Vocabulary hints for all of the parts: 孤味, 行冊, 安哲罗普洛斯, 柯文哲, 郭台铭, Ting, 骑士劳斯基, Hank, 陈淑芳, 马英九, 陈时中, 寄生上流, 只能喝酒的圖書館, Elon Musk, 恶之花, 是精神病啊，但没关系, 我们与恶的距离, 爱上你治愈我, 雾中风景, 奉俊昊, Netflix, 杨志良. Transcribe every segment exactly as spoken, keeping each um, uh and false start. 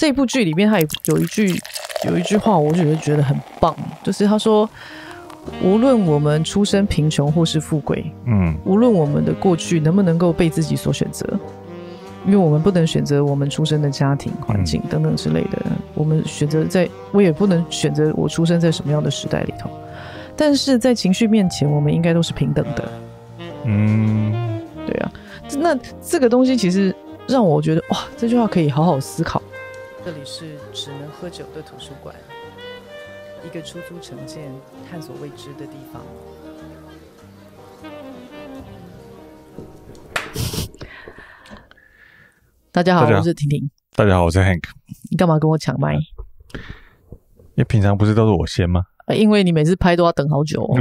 这部剧里面他有一句有一句话我觉得觉得很棒，就是他说无论我们出身贫穷或是富贵，嗯，无论我们的过去能不能够被自己所选择，因为我们不能选择我们出生的家庭环境等等之类的，嗯，我们选择在我也不能选择我出生在什么样的时代里头，但是在情绪面前我们应该都是平等的。嗯，对啊，那这个东西其实让我觉得哇，这句话可以好好思考。这里是只能喝酒的图书馆，一个出租城建探索未知的地方。大家好，我是婷婷。大家好，我是 Hank。你干嘛跟我抢麦？因为平常不是都是我先吗？因为你每次拍都要等好久，哦，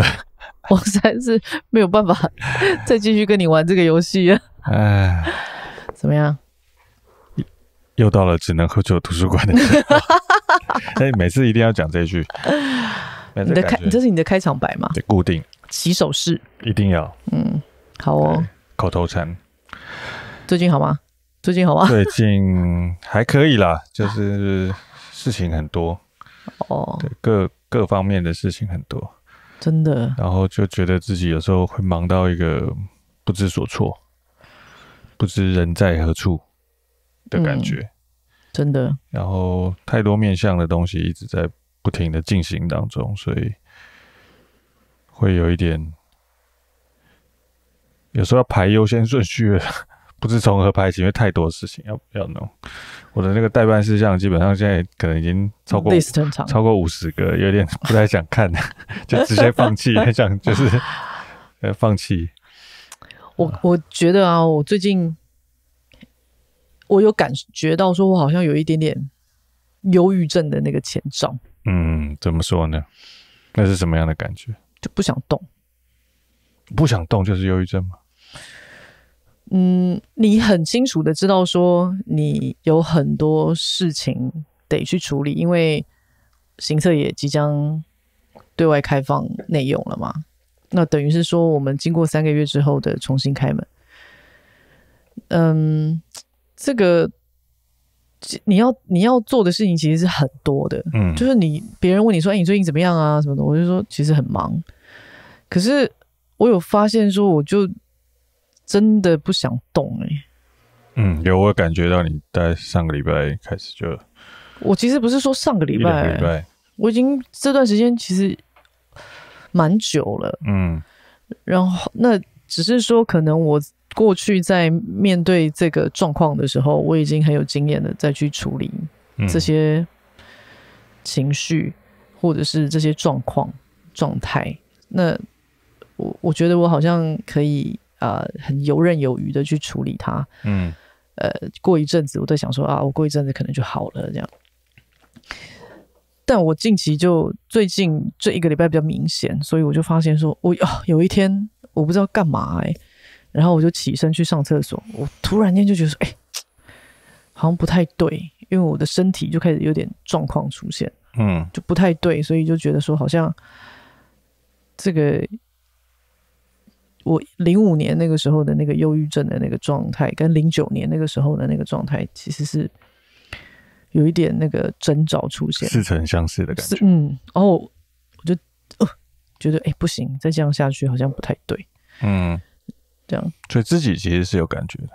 我实在是没有办法再继续跟你玩这个游戏了。哎，怎么样？又到了只能喝酒的图书馆的时候。哎，每次一定要讲这句。你的开，这是你的开场白吗？固定起手式，一定要。嗯，好哦。口头禅。最近好吗？最近好吗？最近还可以啦，就是事情很多。哦，对，各。各方面的事情很多，真的，然后就觉得自己有时候会忙到一个不知所措，不知人在何处的感觉，嗯，真的。然后太多面向的东西一直在不停的进行当中，所以会有一点，有时候要排优先顺序了，不知从何排起，因为太多事情要要弄。我的那个代办事项基本上现在可能已经超过超过五十个，有点不太想看了，就直接放弃，很想就是放弃。我我觉得啊，我最近我有感觉到，说我好像有一点点忧郁症的那个前兆。嗯，怎么说呢？那是什么样的感觉？就不想动，不想动就是忧郁症吗？嗯，你很清楚的知道说你有很多事情得去处理，因为行测也即将对外开放内用了嘛，那等于是说我们经过三个月之后的重新开门，嗯，这个你要你要做的事情其实是很多的，嗯，就是你别人问你说，哎，你最近怎么样啊什么的，我就说其实很忙，可是我有发现说我就真的不想动哎，欸，嗯，有我感觉到你在上个礼拜开始就，我其实不是说上个礼拜，欸，一两个礼拜，我已经这段时间其实蛮久了，嗯，然后那只是说可能我过去在面对这个状况的时候，我已经很有经验的再去处理这些情绪，嗯，或者是这些状况状态，那我我觉得我好像可以。呃，很游刃有余的去处理它，嗯，呃，过一阵子我在想说啊，我过一阵子可能就好了这样。但我近期就最近这一个礼拜比较明显，所以我就发现说，我，哦，有一天我不知道干嘛哎，欸，然后我就起身去上厕所，我突然间就觉得说，哎，欸，好像不太对，因为我的身体就开始有点状况出现，嗯，就不太对，所以就觉得说好像这个。我零五年那个时候的那个忧郁症的那个状态，跟零九年那个时候的那个状态，其实是有一点那个征兆出现，似曾相识的感觉。嗯，然后我就，呃、觉得哎，欸，不行，再这样下去好像不太对。嗯，这样，所以自己其实是有感觉的，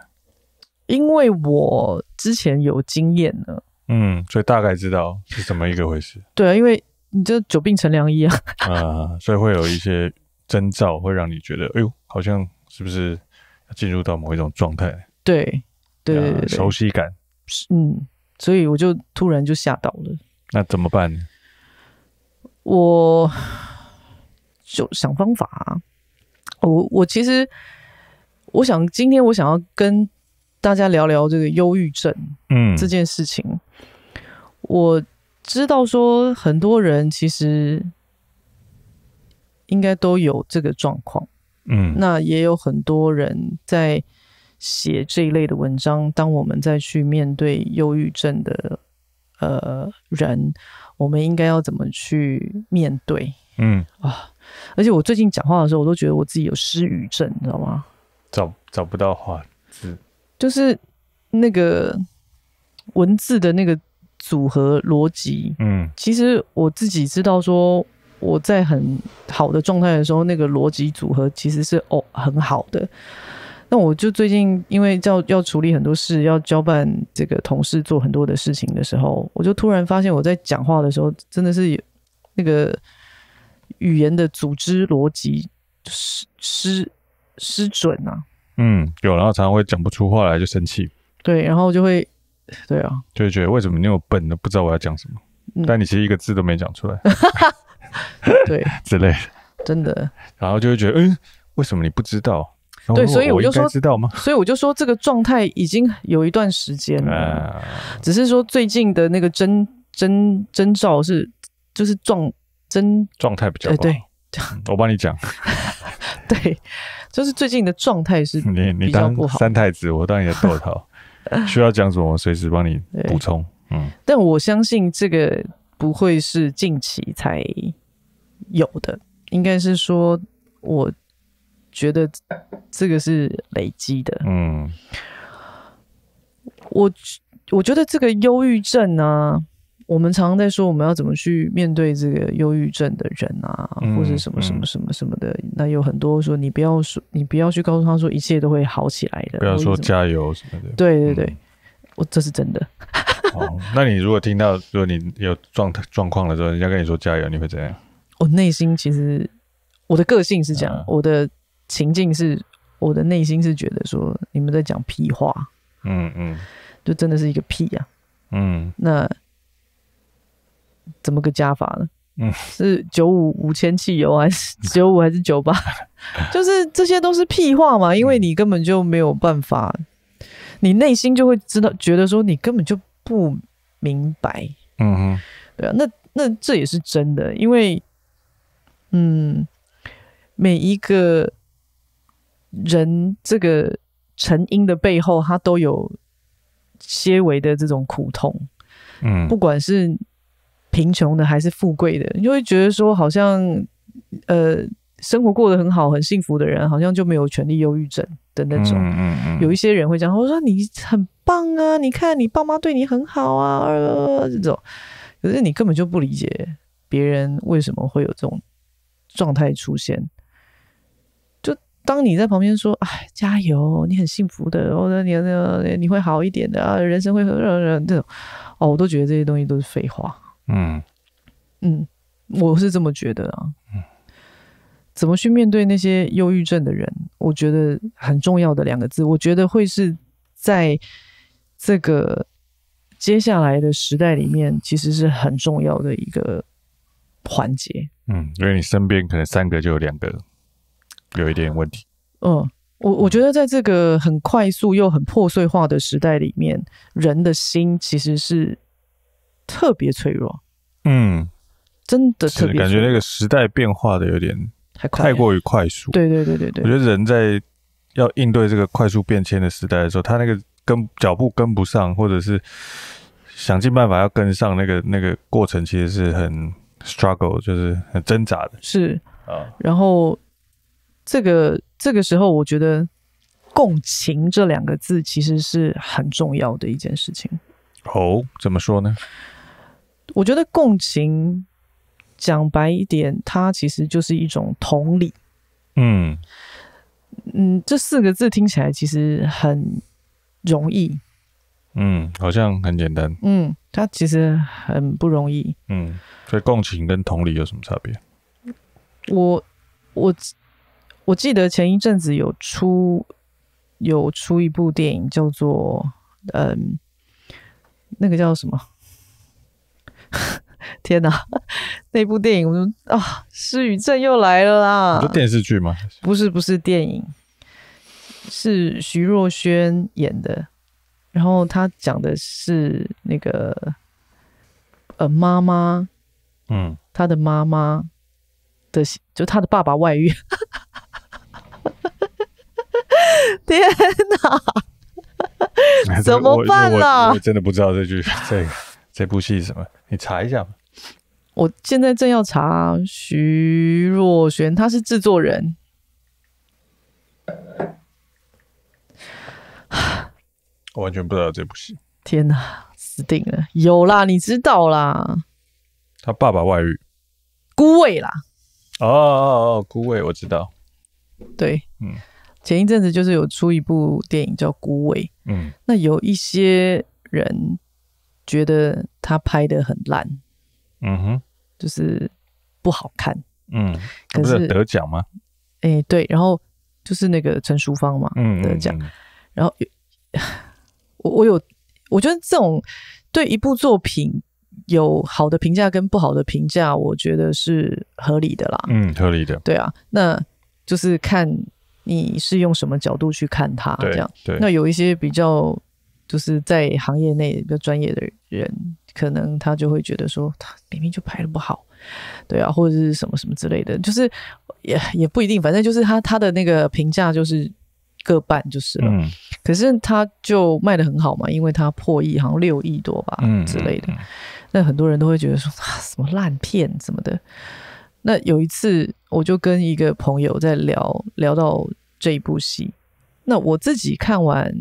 因为我之前有经验了。嗯，所以大概知道是怎么一个回事。对啊，因为你这久病成良医啊。啊，所以会有一些。征兆会让你觉得，哎呦，好像是不是要进入到某一种状态？对，对， 对， 对， 对，熟悉感。嗯，所以我就突然就吓到了。那怎么办呢？我就想方法啊。我我其实，我想今天我想要跟大家聊聊这个忧郁症，嗯，这件事情。我知道说很多人其实。应该都有这个状况，嗯，那也有很多人在写这一类的文章。当我们再去面对忧郁症的呃人，我们应该要怎么去面对？嗯啊，而且我最近讲话的时候，我都觉得我自己有失语症，你知道吗？找找不到话字，就是那个文字的那个组合逻辑，嗯，其实我自己知道说我在很好的状态的时候，那个逻辑组合其实是哦很好的。那我就最近因为要要处理很多事，要交办这个同事做很多的事情的时候，我就突然发现我在讲话的时候真的是那个语言的组织逻辑失失失准啊。嗯，有，然后常常会讲不出话来就生气。对，然后就会，对啊，就会觉得为什么你有笨的不知道我要讲什么、嗯，但你其实一个字都没讲出来，对之类的，真的。然后就会觉得，嗯，为什么你不知道？对，所以我就说，知道吗？所以我就说，这个状态已经有一段时间了、啊，只是说最近的那个征征征兆是，就是状征状态比较不好、呃、对，我帮你讲。对，就是最近的状态是比较不好。你, 你当三太子，我当你的豆桃，需要讲什么，我随时帮你补充。嗯，但我相信这个不会是近期才有的，应该是说，我觉得这个是累积的。嗯，我我觉得这个忧郁症啊。我们常常在说我们要怎么去面对这个忧郁症的人啊、嗯、或者什么什么什么什么的、嗯、那有很多说你不要说你不要去告诉他说一切都会好起来的，不要说加油什么的，对对对、嗯、我这是真的。哦，那你如果听到如果你有状状况的时候人家跟你说加油你会怎样？我内心其实我的个性是这样、嗯、我的情境是我的内心是觉得说你们在讲屁话，嗯嗯，就真的是一个屁啊，嗯，那怎么个加法呢？嗯，是九五五千汽油还是九五还是九八？就是这些都是屁话嘛，因为你根本就没有办法，你内心就会知道，觉得说你根本就不明白。嗯哼，对啊，那那这也是真的，因为嗯，每一个人这个成因的背后，他都有些微的这种苦痛。嗯，不管是贫穷的还是富贵的，你就会觉得说好像呃生活过得很好很幸福的人好像就没有权利忧郁症的那种、嗯嗯嗯、有一些人会讲我说你很棒啊，你看你爸妈对你很好啊、呃、这种，可是你根本就不理解别人为什么会有这种状态出现，就当你在旁边说哎加油你很幸福的、哦、你, 你会好一点的、啊、人生会这种、哦、我都觉得这些东西都是废话。嗯嗯，我是这么觉得啊。嗯，怎么去面对那些忧郁症的人？我觉得很重要的两个字，我觉得会是在这个接下来的时代里面，其实是很重要的一个环节。嗯，因为你身边可能三个就有两个有一点问题。嗯，我我觉得在这个很快速又很破碎化的时代里面，人的心其实是特别脆弱，嗯，真的特别脆弱，感觉那个时代变化的有点太过于快速，对对对对对。我觉得人在要应对这个快速变迁的时代的时候，他那个跟脚步跟不上，或者是想尽办法要跟上，那个那个过程其实是很 struggle， 就是很挣扎的。是啊，然后这个这个时候，我觉得共情这两个字其实是很重要的一件事情。哦，怎么说呢？我觉得共情讲白一点，它其实就是一种同理。嗯嗯，这四个字听起来其实很容易。嗯，好像很简单。嗯，它其实很不容易。嗯，所以共情跟同理有什么差别？我我我记得前一阵子有出有出一部电影叫做嗯，那个叫什么？天哪，那部电影我就啊，失语症又来了啦！是电视剧吗？不是，不是电影，是徐若瑄演的。然后她讲的是那个呃妈妈，嗯，她的妈妈的，就她的爸爸外遇。天哪，怎么办啦、啊？我真的不知道这句这个。这部戏是什么？你查一下吧。我现在正要查徐若瑄，她是制作人。我完全不知道这部戏。天哪，死定了。有啦，你知道啦。他爸爸外遇，孤味啦。哦哦哦，孤味我知道。对，嗯，前一阵子就是有出一部电影叫《孤味》，嗯，那有一些人觉得他拍得很烂，嗯哼，就是不好看，嗯，可是不是得奖吗？哎、欸，对，然后就是那个陈淑芳嘛，嗯，得奖，嗯、然后我我有，我觉得这种对一部作品有好的评价跟不好的评价，我觉得是合理的啦，嗯，合理的，对啊，那。就是看你是用什么角度去看它，这样。那有一些比较就是在行业内比较专业的人，可能他就会觉得说，他明明就拍得不好，对啊，或者是什么什么之类的，就是也也不一定，反正就是他他的那个评价就是各半就是了。嗯、可是他就卖得很好嘛，因为他破亿，好像六亿多吧之类的。嗯嗯嗯那很多人都会觉得说，啊、什么烂片什么的。那有一次，我就跟一个朋友在聊聊到这一部戏。那我自己看完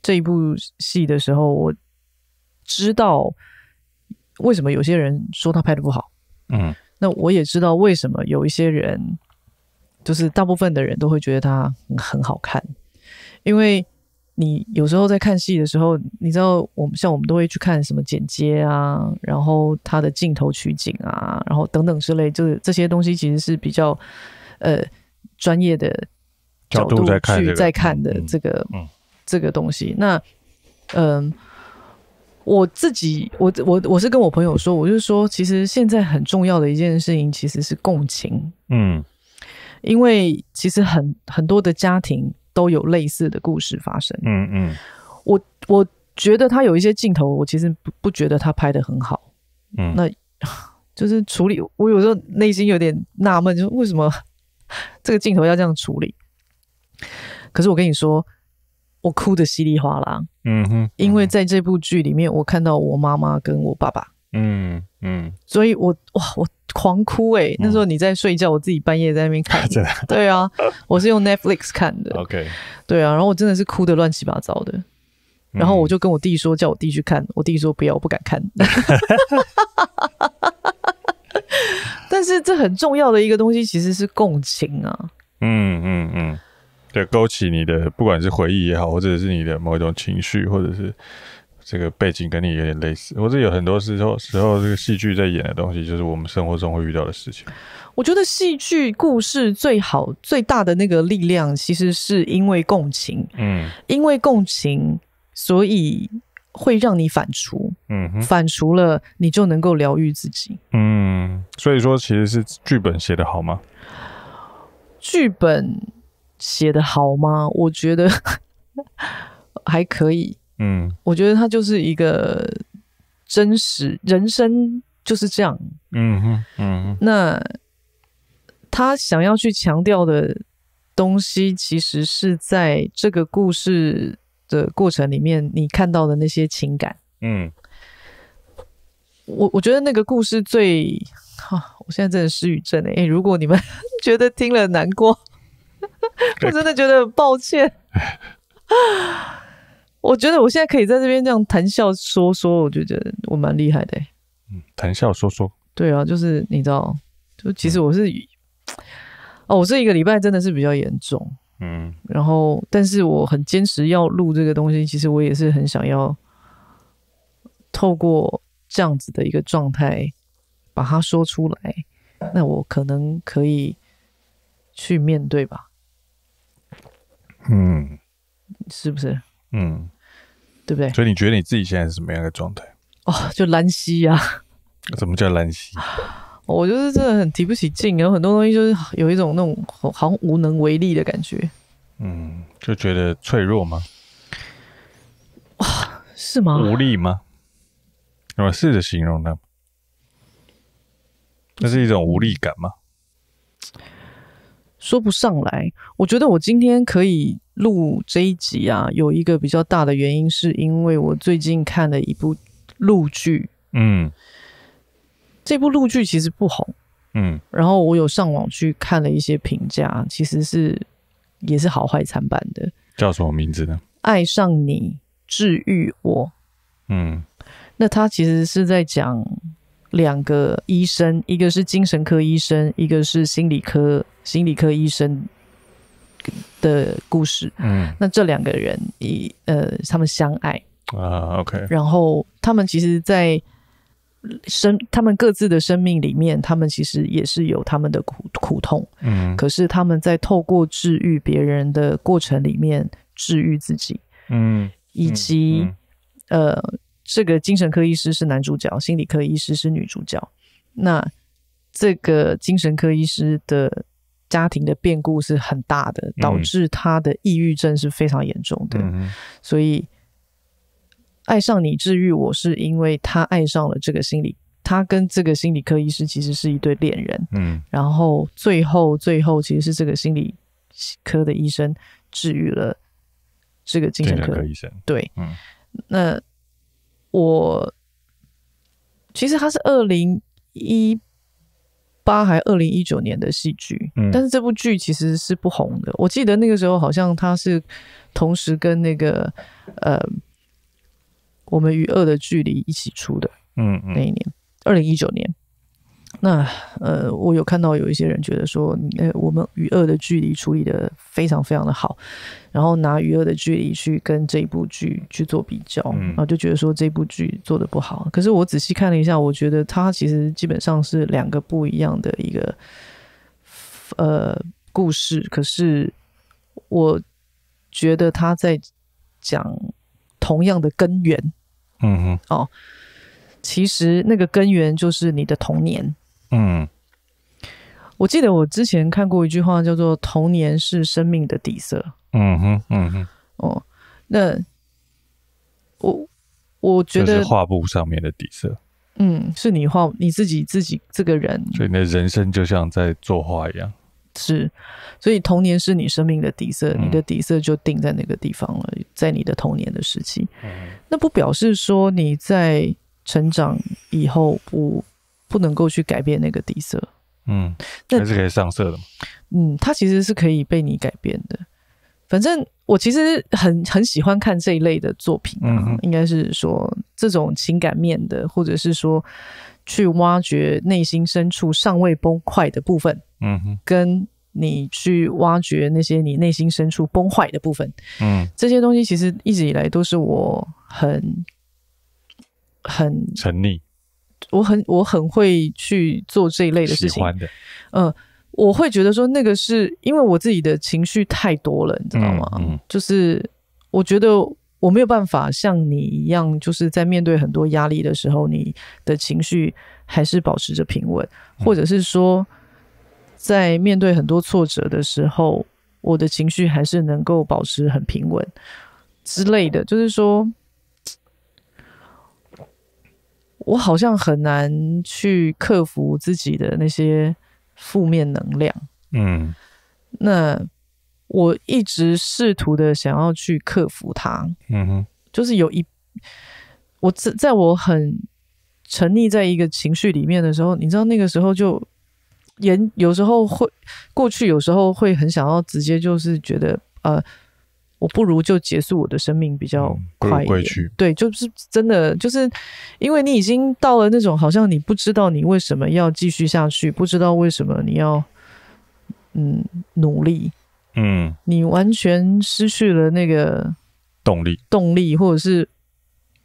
这一部戏的时候，我知道为什么有些人说他拍得不好。嗯，那我也知道为什么有一些人，就是大部分的人都会觉得他很好看。因为你有时候在看戏的时候，你知道我们像我们都会去看什么剪接啊，然后它的镜头取景啊，然后等等之类，就是这些东西其实是比较呃专业的角度去在看的这个、嗯嗯、这个东西。那嗯、呃，我自己我我我是跟我朋友说，我就说其实现在很重要的一件事情其实是共情，嗯，因为其实很很多的家庭。都有类似的故事发生。嗯嗯，我我觉得他有一些镜头，我其实不不觉得他拍得很好。嗯，那就是处理，我有时候内心有点纳闷，就是为什么这个镜头要这样处理？可是我跟你说，我哭得稀里哗啦。嗯哼，嗯哼因为在这部剧里面，我看到我妈妈跟我爸爸。嗯嗯，所以我哇我。狂哭哎、欸！那时候你在睡觉，我自己半夜在那边看。真的？对啊，我是用 Netflix 看的。OK。对啊，然后我真的是哭得乱七八糟的。然后我就跟我弟说，叫我弟去看。我弟说不要，我不敢看。但是这很重要的一个东西其实是共情啊。嗯嗯嗯，对，勾起你的不管是回忆也好，或者是你的某一种情绪，或者是。这个背景跟你有点类似，或者有很多时候，时候这个戏剧在演的东西，就是我们生活中会遇到的事情。我觉得戏剧故事最好最大的那个力量，其实是因为共情，嗯，因为共情，所以会让你反刍，嗯哼，反刍了，你就能够疗愈自己，嗯。所以说，其实是剧本写得好吗？剧本写得好吗？我觉得还可以。嗯，我觉得它就是一个真实人生就是这样。嗯哼，嗯哼。那他想要去强调的东西，其实是在这个故事的过程里面你看到的那些情感。嗯，我我觉得那个故事最，啊、我现在真的失语症哎、欸欸！如果你们觉得听了难过，我真的觉得很抱歉。我觉得我现在可以在这边这样谈笑说说，我就觉得我蛮厉害的、欸。嗯，谈笑说说。对啊，就是你知道，就其实我是，嗯、哦，我这一个礼拜真的是比较严重。嗯，然后但是我很坚持要录这个东西，其实我也是很想要透过这样子的一个状态把它说出来，那我可能可以去面对吧。嗯，是不是？嗯。对不对？所以你觉得你自己现在是什么样的状态？哦，就兰溪啊！怎么叫兰溪？我就是真的很提不起劲，有很多东西就是有一种那种好像无能为力的感觉。嗯，就觉得脆弱吗？哇，是吗？无力吗？我试着形容它，那是一种无力感吗？说不上来。我觉得我今天可以。录这一集啊，有一个比较大的原因，是因为我最近看了一部陆剧，嗯，这部陆剧其实不红，嗯，然后我有上网去看了一些评价，其实是也是好坏参半的。叫什么名字呢？爱上你治愈我，嗯，那他其实是在讲两个医生，一个是精神科医生，一个是心理科心理科医生的故事。嗯，那这两个人以呃他们相爱啊 ，OK， 然后他们其实在生他们各自的生命里面，他们其实也是有他们的 苦, 苦痛，嗯，可是他们在透过治愈别人的过程里面治愈自己，嗯，以及、嗯嗯、呃。这个精神科医师是男主角，心理科医师是女主角。那这个精神科医师的家庭的变故是很大的，导致他的抑郁症是非常严重的。嗯、所以，爱上你治愈我，是因为他爱上了这个心理，他跟这个心理科医师其实是一对恋人。嗯，然后最后最后其实是这个心理科的医生治愈了这个精神科医生。对，嗯，那。我其实它是二零一八还二零一九年的戏剧、嗯，但是这部剧其实是不红的。我记得那个时候好像它是同时跟那个呃《我们与恶的距离》一起出的，嗯嗯，那一年二零一九年。那呃，我有看到有一些人觉得说，呃，我们与恶的距离处理的非常非常的好，然后拿与恶的距离去跟这一部剧去做比较，然后就觉得说这部剧做的不好。可是我仔细看了一下，我觉得它其实基本上是两个不一样的一个呃故事，可是我觉得它在讲同样的根源，嗯哼，哦，其实那个根源就是你的童年。嗯，我记得我之前看过一句话，叫做"童年是生命的底色"。嗯哼，嗯哼，哦，那我我觉得就是画布上面的底色。嗯，是你画你自己自己这个人，所以你的人生就像在作画一样。是，所以童年是你生命的底色，嗯、你的底色就定在那个地方了，在你的童年的时期。嗯、那不表示说你在成长以后不。不能够去改变那个底色，嗯，还是可以上色的。嗯，它其实是可以被你改变的。反正我其实很很喜欢看这一类的作品、啊，嗯，应该是说这种情感面的，或者是说去挖掘内心深处尚未崩坏的部分，嗯哼，跟你去挖掘那些你内心深处崩坏的部分，嗯，这些东西其实一直以来都是我很很沉溺。我很我很会去做这一类的事情，喜欢的，嗯、呃，我会觉得说那个是因为我自己的情绪太多了，你知道吗？嗯嗯、就是我觉得我没有办法像你一样，就是在面对很多压力的时候，你的情绪还是保持着平稳，嗯、或者是说在面对很多挫折的时候，我的情绪还是能够保持很平稳之类的，就是说。我好像很难去克服自己的那些负面能量，嗯，那我一直试图的想要去克服它，嗯哼，就是有一我在我很沉溺在一个情绪里面的时候，你知道那个时候就言有时候会过去，有时候会很想要直接就是觉得呃。我不如就结束我的生命比较快一点，嗯、归去对，就是真的，就是因为你已经到了那种好像你不知道你为什么要继续下去，不知道为什么你要嗯努力，嗯，你完全失去了那个动力，动力，或者是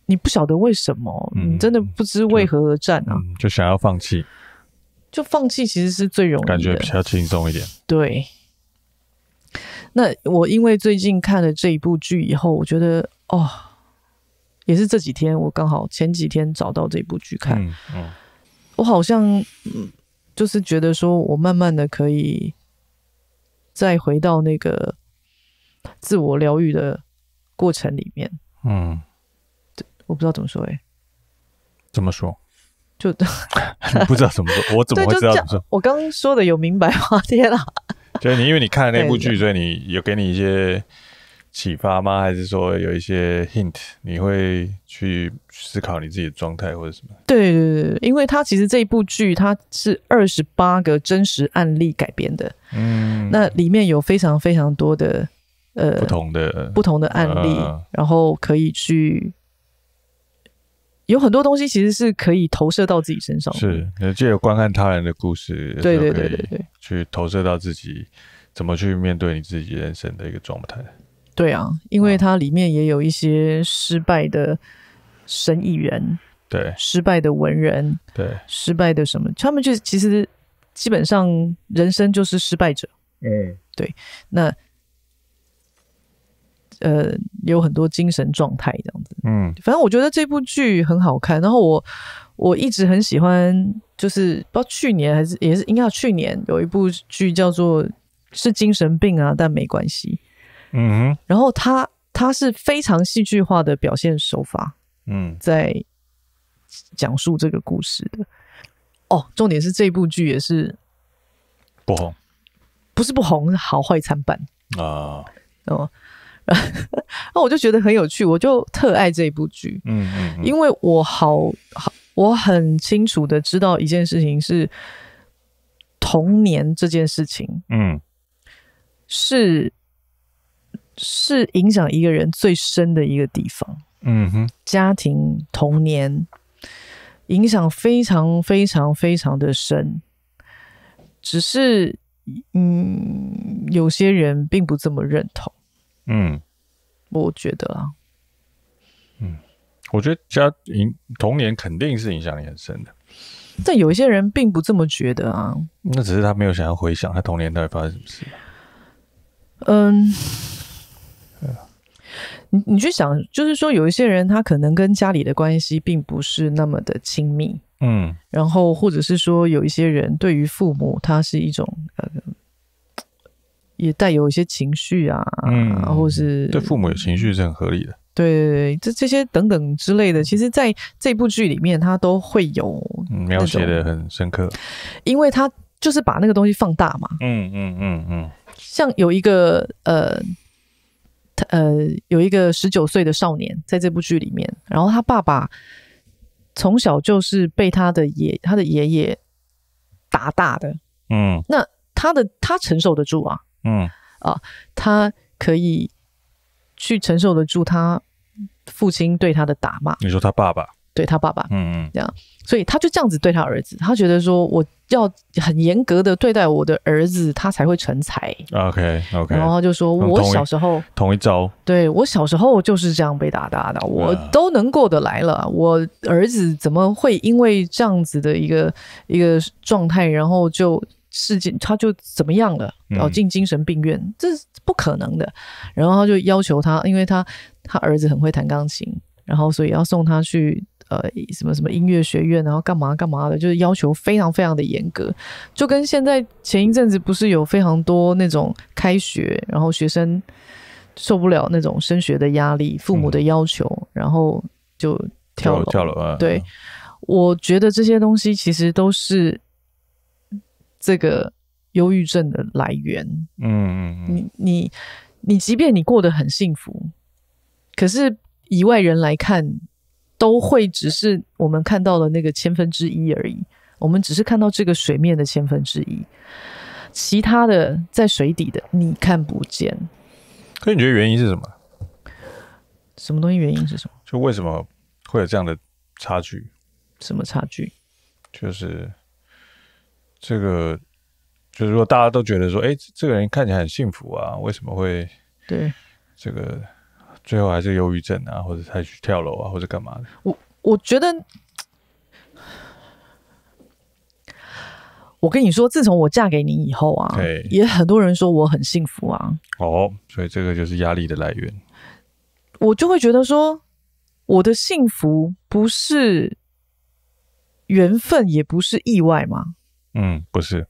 你不晓得为什么，嗯、你真的不知为何而战啊，嗯、就想要放弃，就放弃其实是最容易的，感觉比较轻松一点，对。那我因为最近看了这一部剧以后，我觉得哦，也是这几天我刚好前几天找到这部剧看，嗯嗯、我好像就是觉得说我慢慢的可以再回到那个自我疗愈的过程里面。嗯，我不知道怎么说哎、欸，怎么说？就不知道怎么说，我怎么会知道怎么说？我刚刚说的有明白吗？天啊！就是你，因为你看了那部剧，所以你有给你一些启发吗？还是说有一些 hint， 你会去思考你自己的状态或者什么？对对对，因为它其实这一部剧它是二十八个真实案例改编的，嗯，那里面有非常非常多的呃不同的不同的案例，呃、然后可以去有很多东西其实是可以投射到自己身上的，是借由观看他人的故事，对对对对对，去投射到自己怎么去面对你自己人生的一个状态。对啊，因为它里面也有一些失败的生意人，对，失败的文人，对，失败的什么，他们就其实基本上人生就是失败者。嗯，对，那呃，有很多精神状态这样子。嗯，反正我觉得这部剧很好看，然后我我一直很喜欢，就是不知道去年还是也是应该去年有一部剧叫做是精神病啊，但没关系。嗯哼，然后他他是非常戏剧化的表现手法，嗯，在讲述这个故事的。哦，重点是这部剧也是不红，不是不红，好坏参半啊。哦。那我就觉得很有趣，我就特爱这一部剧。嗯, 嗯, 嗯，因为我好好，我很清楚的知道一件事情是童年这件事情，嗯，是是影响一个人最深的一个地方。嗯哼，家庭童年影响非常非常非常的深，只是嗯，有些人并不这么认同。嗯，我觉得啊，嗯，我觉得家童年肯定是影响你很深的，但有一些人并不这么觉得啊。那只是他没有想要回想他童年到底发生什么事。嗯，你你去想，就是说有一些人他可能跟家里的关系并不是那么的亲密，嗯，然后或者是说有一些人对于父母他是一种呃。也带有一些情绪啊，嗯，或是对父母有情绪是很合理的，对对对，这这些等等之类的，其实在这部剧里面它都会有、嗯、描写的很深刻，因为它就是把那个东西放大嘛。嗯嗯嗯嗯，像有一个呃呃有一个十九岁的少年在这部剧里面，然后他爸爸从小就是被他的爷他的爷爷打大的，嗯，那他的他承受得住啊。嗯啊，他可以去承受得住他父亲对他的打骂。你说他爸爸？对，他爸爸，嗯嗯，这样，所以他就这样子对他儿子，他觉得说我要很严格的对待我的儿子，他才会成才。OK OK， 然后他就说我小时候同一招，对，我小时候就是这样被打打的，我都能过得来了，我儿子怎么会因为这样子的一个一个状态，然后就。事情他就怎么样了，然后进精神病院、嗯、这是不可能的。然后他就要求他，因为他他儿子很会弹钢琴，然后所以要送他去呃什么什么音乐学院，然后干嘛干嘛的，就是要求非常非常的严格，就跟现在前一阵子不是有非常多那种开学然后学生受不了那种升学的压力，父母的要求、嗯、然后就跳楼跳楼啊。对，我觉得这些东西其实都是这个忧郁症的来源。嗯，你你你即便你过得很幸福，可是以外人来看都会只是我们看到了那个千分之一而已，我们只是看到这个水面的千分之一，其他的在水底的你看不见。可是你觉得原因是什么？什么东西原因是什么？就为什么会有这样的差距？什么差距？就是这个就是说，大家都觉得说，哎、欸，这个人看起来很幸福啊，为什么会对这个最后还是忧郁症啊，或者他去跳楼啊，或者干嘛的？我我觉得，我跟你说，自从我嫁给你以后啊，也很多人说我很幸福啊。哦，所以这个就是压力的来源。我就会觉得说，我的幸福不是缘分，也不是意外嘛。嗯，不是，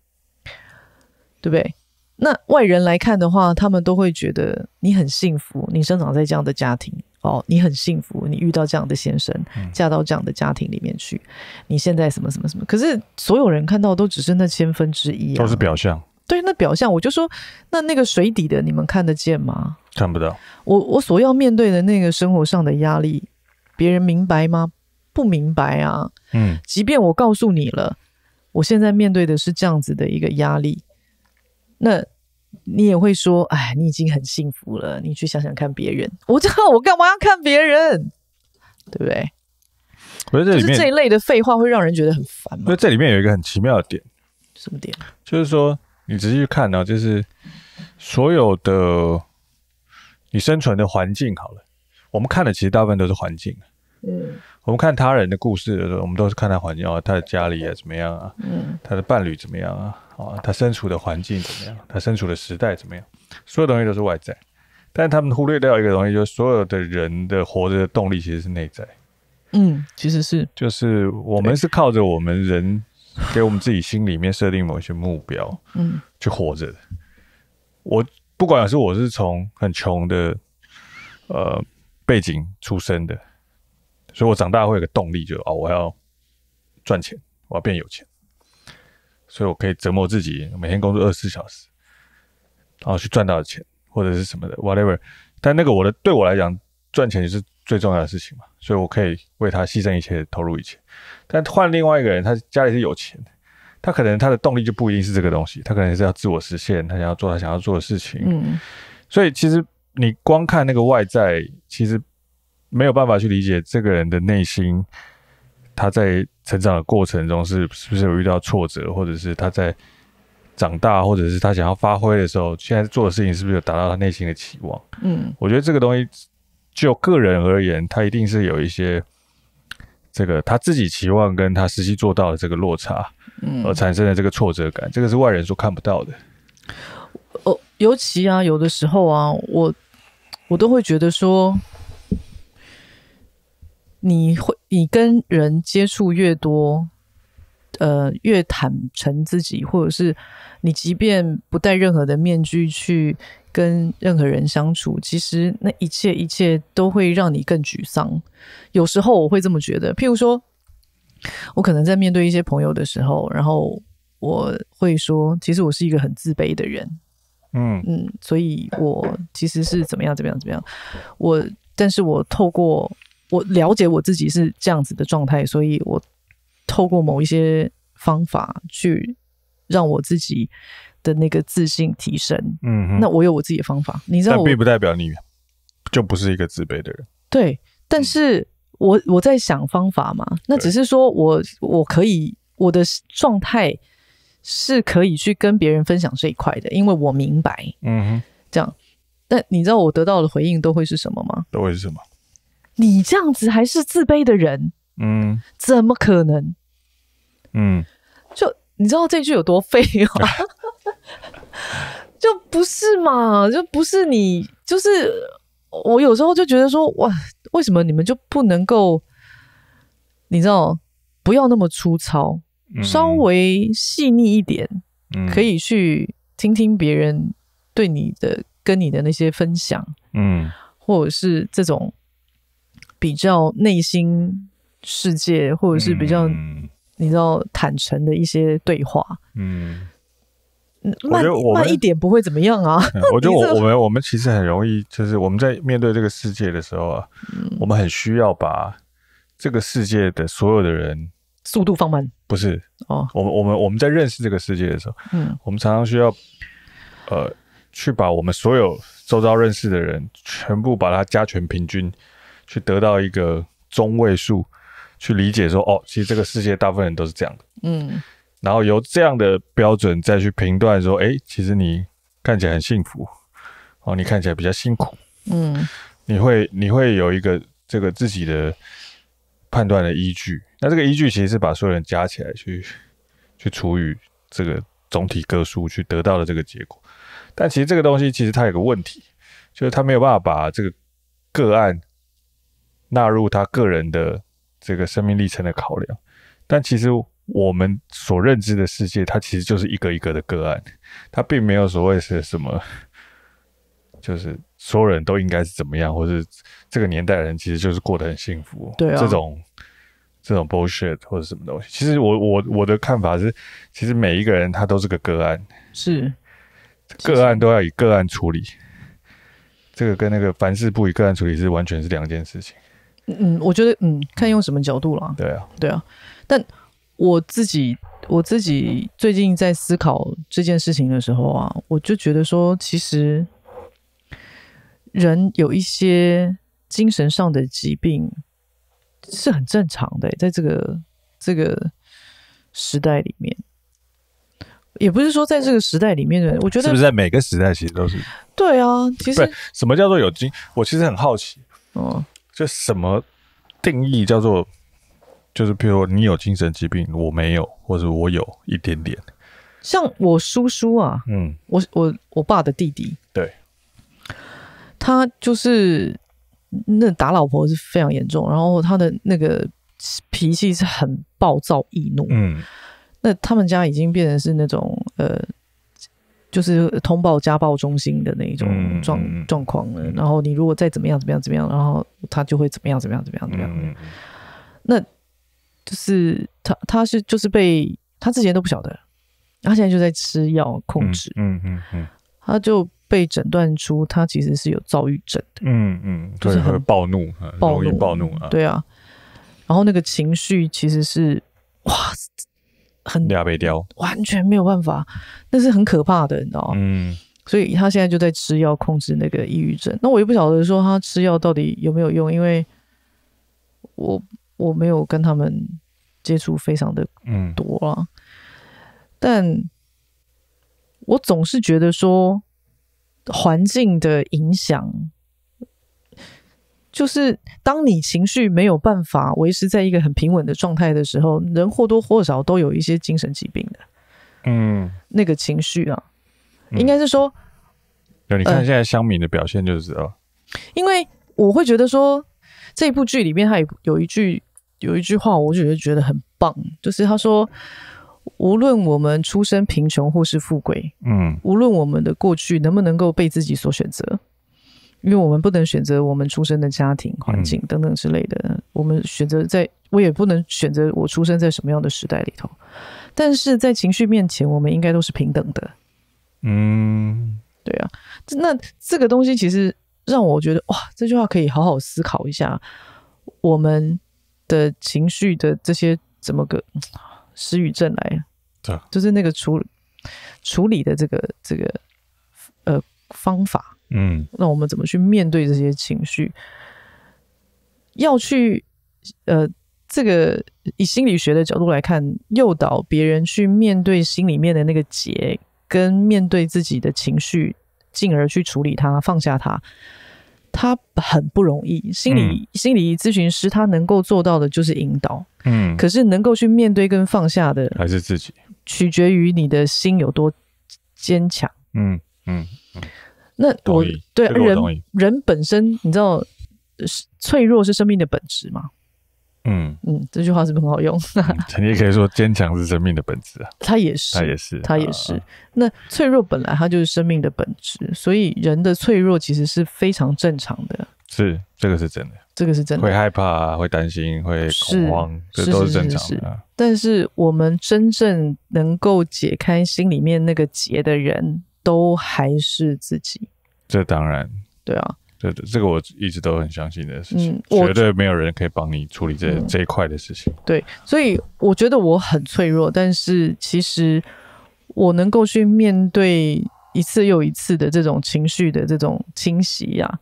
对不对？那外人来看的话，他们都会觉得你很幸福，你生长在这样的家庭哦，你很幸福，你遇到这样的先生，嫁到这样的家庭里面去，你现在什么什么什么。可是所有人看到都只是那千分之一、啊，都是表象。对，那表象，我就说，那那个水底的你们看得见吗？看不到。我我所要面对的那个生活上的压力，别人明白吗？不明白啊。嗯，即便我告诉你了。我现在面对的是这样子的一个压力，那你也会说，哎，你已经很幸福了，你去想想看别人。我知道我干嘛要看别人，对不对？我觉得这里面就是这一类的废话会让人觉得很烦嘛。我觉得这里面有一个很奇妙的点。什么点？就是说你仔细去看啊，就是所有的你生存的环境好了，我们看的其实大部分都是环境。嗯，我们看他人的故事的时候，我们都是看他环境啊，他的家里啊怎么样啊，嗯，他的伴侣怎么样啊，啊，他身处的环境怎么样，他身处的时代怎么样，所有东西都是外在。但他们忽略掉一个东西，就是所有的人的活着的动力其实是内在。嗯，其实是，就是我们是靠着我们人给我们自己心里面设定某些目标，嗯，去活着的。我不管是我是从很穷的呃背景出生的。所以我长大会有个动力，就是哦，我要赚钱，我要变有钱，所以我可以折磨自己，每天工作二十四小时，然后去赚到的钱或者是什么的 whatever。但那个我的对我来讲，赚钱也是最重要的事情嘛，所以我可以为他牺牲一切，投入一切。但换另外一个人，他家里是有钱的，他可能他的动力就不一定是这个东西，他可能是要自我实现，他想要做他想要做的事情。嗯，所以其实你光看那个外在，其实。没有办法去理解这个人的内心，他在成长的过程中是是不是有遇到挫折，或者是他在长大，或者是他想要发挥的时候，现在做的事情是不是有达到他内心的期望？嗯，我觉得这个东西就个人而言，他一定是有一些这个他自己期望跟他实际做到的这个落差，嗯，而产生的这个挫折感，这个是外人所看不到的。哦，尤其啊，有的时候啊，我我都会觉得说。你会，你跟人接触越多，呃，越坦诚自己，或者是你即便不戴任何的面具去跟任何人相处，其实那一切一切都会让你更沮丧。有时候我会这么觉得，譬如说，我可能在面对一些朋友的时候，然后我会说，其实我是一个很自卑的人，嗯嗯，所以我其实是怎么样怎么样怎么样，我，但是我透过。我了解我自己是这样子的状态，所以我透过某一些方法去让我自己的那个自信提升。嗯，那我有我自己的方法，你知道我，但并不代表你就不是一个自卑的人。对，但是我我在想方法嘛，那只是说我我可以我的状态是可以去跟别人分享这一块的，因为我明白。嗯哼，这样。但你知道我得到的回应都会是什么吗？都会是什么？你这样子还是自卑的人，嗯，怎么可能？嗯，就你知道这句有多废吗？就不是嘛，就不是你，就是我有时候就觉得说，哇，为什么你们就不能够，你知道，不要那么粗糙，嗯、稍微细腻一点、嗯，可以去听听别人对你的跟你的那些分享，嗯，或者是这种。比较内心世界，或者是比较、嗯、你知道坦诚的一些对话，嗯，慢慢一点不会怎么样啊。嗯、我觉得我我们我们其实很容易，就是我们在面对这个世界的时候啊，嗯、我们很需要把这个世界的所有的人速度放慢，不是哦。我们我们我们在认识这个世界的时候，嗯，我们常常需要呃去把我们所有周遭认识的人全部把它加权平均。去得到一个中位数，去理解说哦，其实这个世界大部分人都是这样的，嗯，然后由这样的标准再去评断说，哎，其实你看起来很幸福，哦，你看起来比较辛苦，嗯，你会你会有一个这个自己的判断的依据，那这个依据其实是把所有人加起来去去除以这个总体个数去得到的这个结果，但其实这个东西其实它有个问题，就是它没有办法把这个个案。纳入他个人的这个生命历程的考量，但其实我们所认知的世界，它其实就是一个一个的个案，它并没有所谓是什么，就是所有人都应该是怎么样，或是这个年代的人其实就是过得很幸福，对啊，这种这种 bullshit 或者什么东西。其实我我我的看法是，其实每一个人他都是个个案，是个案都要以个案处理，这个跟那个凡事不以个案处理是完全是两件事情。嗯，我觉得嗯，看用什么角度啦。对啊，对啊。但我自己，我自己最近在思考这件事情的时候啊，我就觉得说，其实人有一些精神上的疾病，是很正常的，在这个这个时代里面，也不是说在这个时代里面的，我觉得是不是在每个时代其实都是？对啊，其实什么叫做有经？我其实很好奇，哦，就什么定义叫做，就是譬如你有精神疾病，我没有，或者我有一点点。像我叔叔啊，嗯，我我我爸的弟弟，对，他就是那打老婆是非常严重，然后他的那个脾气是很暴躁易怒，嗯。那他们家已经变成是那种呃，就是通报家暴中心的那一种状状况了。然后你如果再怎么样怎么样怎么样，然后他就会怎么样怎么样怎么样怎么样。嗯、那就是他他是就是被他之前都不晓得，他现在就在吃药控制。嗯嗯 嗯, 嗯，他就被诊断出他其实是有躁郁症的。嗯嗯，就是很暴怒，容易暴怒啊。对啊，然后那个情绪其实是哇。很完全没有办法，那是很可怕的，你知道吗？嗯，所以他现在就在吃药控制那个抑郁症。那我也不晓得说他吃药到底有没有用，因为我我没有跟他们接触非常的多啊。嗯、但我总是觉得说环境的影响，就是当你情绪没有办法维持在一个很平稳的状态的时候，人或多或少都有一些精神疾病的。嗯，那个情绪啊，嗯、应该是说，对，你看现在乡民的表现就知道、呃。因为我会觉得说，这部剧里面还有一句有一句话，我觉得觉得很棒，就是他说，无论我们出身贫穷或是富贵，嗯，无论我们的过去能不能够被自己所选择。因为我们不能选择我们出生的家庭环境等等之类的、嗯、我们选择在我也不能选择我出生在什么样的时代里头，但是在情绪面前我们应该都是平等的。嗯，对啊，那这个东西其实让我觉得哇，这句话可以好好思考一下，我们的情绪的这些怎么个失语症来了、啊、就是那个处处理的这个这个呃方法。嗯，那我们怎么去面对这些情绪？要去呃，这个以心理学的角度来看，诱导别人去面对心里面的那个结，跟面对自己的情绪，进而去处理它、放下它，它很不容易。心理、嗯、心理咨询师他能够做到的就是引导，嗯，可是能够去面对跟放下的还是自己，取决于你的心有多坚强。嗯嗯。嗯，那我对人人本身，你知道脆弱是生命的本质吗？嗯嗯，这句话是不是很好用？你也可以说坚强是生命的本质啊，它也是，它也是，它也是。那脆弱本来它就是生命的本质，所以人的脆弱其实是非常正常的。是，这个是真的，这个是真的。会害怕，会担心，会恐慌，这都是正常的。但是我们真正能够解开心里面那个结的人，都还是自己，这当然，对啊，对对，这个我一直都很相信的事情，嗯、绝对没有人可以帮你处理这、嗯、这一块的事情。对，所以我觉得我很脆弱，但是其实我能够去面对一次又一次的这种情绪的这种侵袭啊，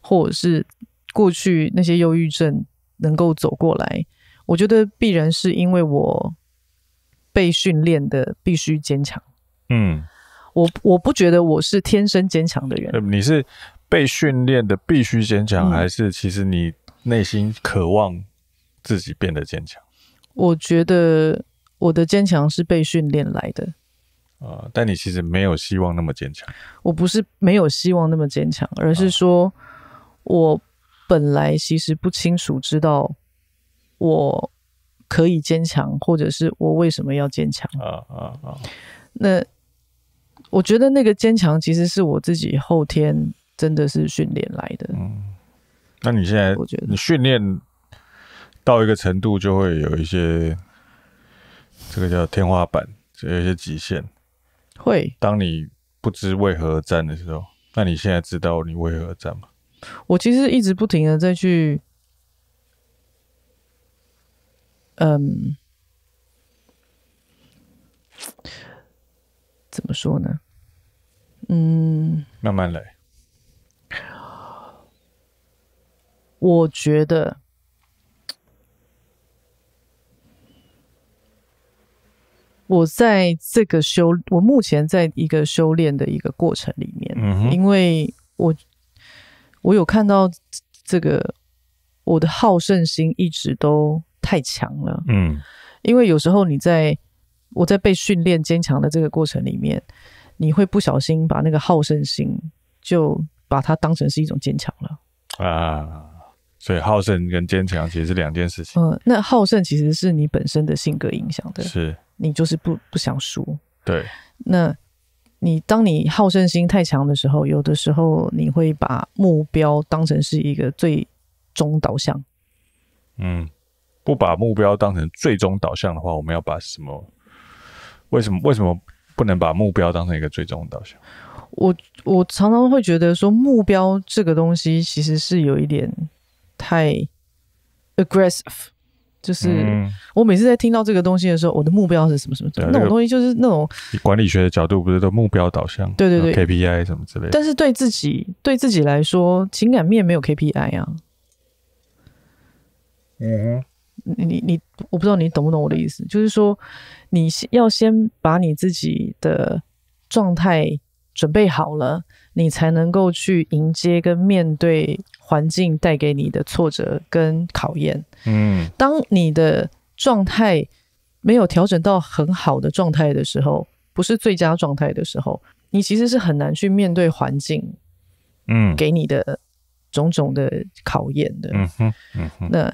或者是过去那些忧郁症能够走过来，我觉得必然是因为我被训练的必须坚强。嗯。我我不觉得我是天生坚强的人。你是被训练的必须坚强，还是其实你内心渴望自己变得坚强？我觉得我的坚强是被训练来的。啊、呃，但你其实没有希望那么坚强。我不是没有希望那么坚强，而是说我本来其实不清楚知道我可以坚强，或者是我为什么要坚强。啊啊啊！那。我觉得那个坚强其实是我自己后天真的是训练来的。嗯，那你现在我觉得你训练到一个程度，就会有一些这个叫天花板，就有一些极限。会，当你不知为何而战的时候，那你现在知道你为何而战吗？我其实一直不停的在去，嗯。怎么说呢？嗯，慢慢来。我觉得我在这个修，我目前在一个修炼的一个过程里面，嗯、因为我我有看到这个我的好胜心一直都太强了，嗯，因为有时候你在我在被训练坚强的这个过程里面，你会不小心把那个好胜心就把它当成是一种坚强了啊。所以好胜跟坚强其实是两件事情。嗯，那好胜其实是你本身的性格影响的，是你就是不不想输。对，那你当你好胜心太强的时候，有的时候你会把目标当成是一个最终导向。嗯，不把目标当成最终导向的话，我们要把什么？为什么为什么不能把目标当成一个最终导向？我我常常会觉得说，目标这个东西其实是有一点太 aggressive， 就是我每次在听到这个东西的时候，我的目标是什么什么，那种东西就是那种管理学的角度不是都目标导向，对对对 ，K P I 什么之类的。但是对自己对自己来说，情感面没有 K P I 啊。嗯，你你我不知道你懂不懂我的意思，就是说你要先把你自己的状态准备好了，你才能够去迎接跟面对环境带给你的挫折跟考验。嗯，当你的状态没有调整到很好的状态的时候，不是最佳状态的时候，你其实是很难去面对环境，嗯，给你的种种的考验的。嗯哼，嗯哼，那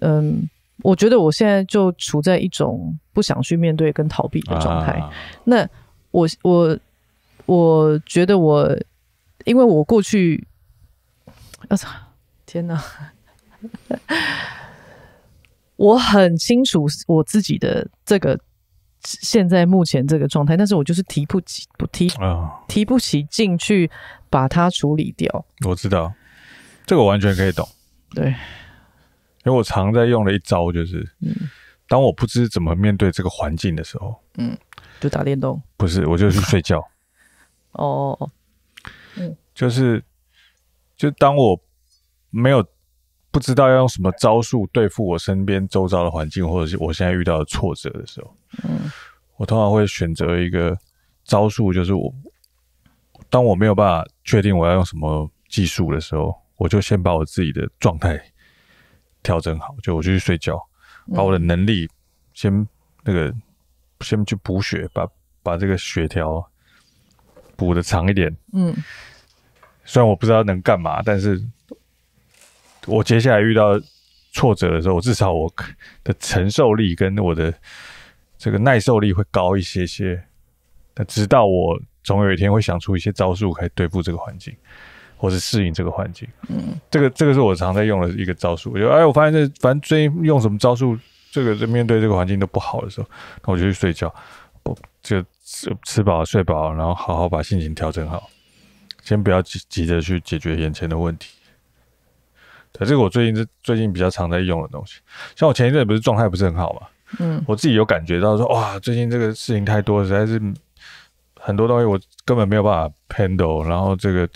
嗯，我觉得我现在就处在一种不想去面对跟逃避的状态。啊、那我我。我觉得我，因为我过去，啊，天哪，我很清楚我自己的这个现在目前这个状态，但是我就是提不起，不提，提不起劲去把它处理掉。我知道，这个我完全可以懂。对，因为我常在用的一招就是，嗯，当我不知怎么面对这个环境的时候，嗯，就打电动，不是，我就去睡觉。哦， oh, 嗯，就是，就当我没有不知道要用什么招数对付我身边周遭的环境，或者是我现在遇到的挫折的时候，嗯，我通常会选择一个招数，就是我当我没有办法确定我要用什么技术的时候，我就先把我自己的状态调整好，就我就去睡觉，把我的能力先那个先去补血，把把这个血条补的长一点，嗯，虽然我不知道能干嘛，但是我接下来遇到挫折的时候，我至少我的承受力跟我的这个耐受力会高一些些。那直到我总有一天会想出一些招数，可以对付这个环境，或是适应这个环境。嗯，这个这个是我常在用的一个招数。我觉得，哎，我发现这反正最近用什么招数，这个面对这个环境都不好的时候，那我就去睡觉，我就。吃饱睡饱，然后好好把心情调整好，先不要急急着去解决眼前的问题。对，这个我最近是最近比较常在用的东西。像我前一阵不是状态不是很好嘛，嗯，我自己有感觉到说，哇，最近这个事情太多，实在是很多东西我根本没有办法 handle， 然后这个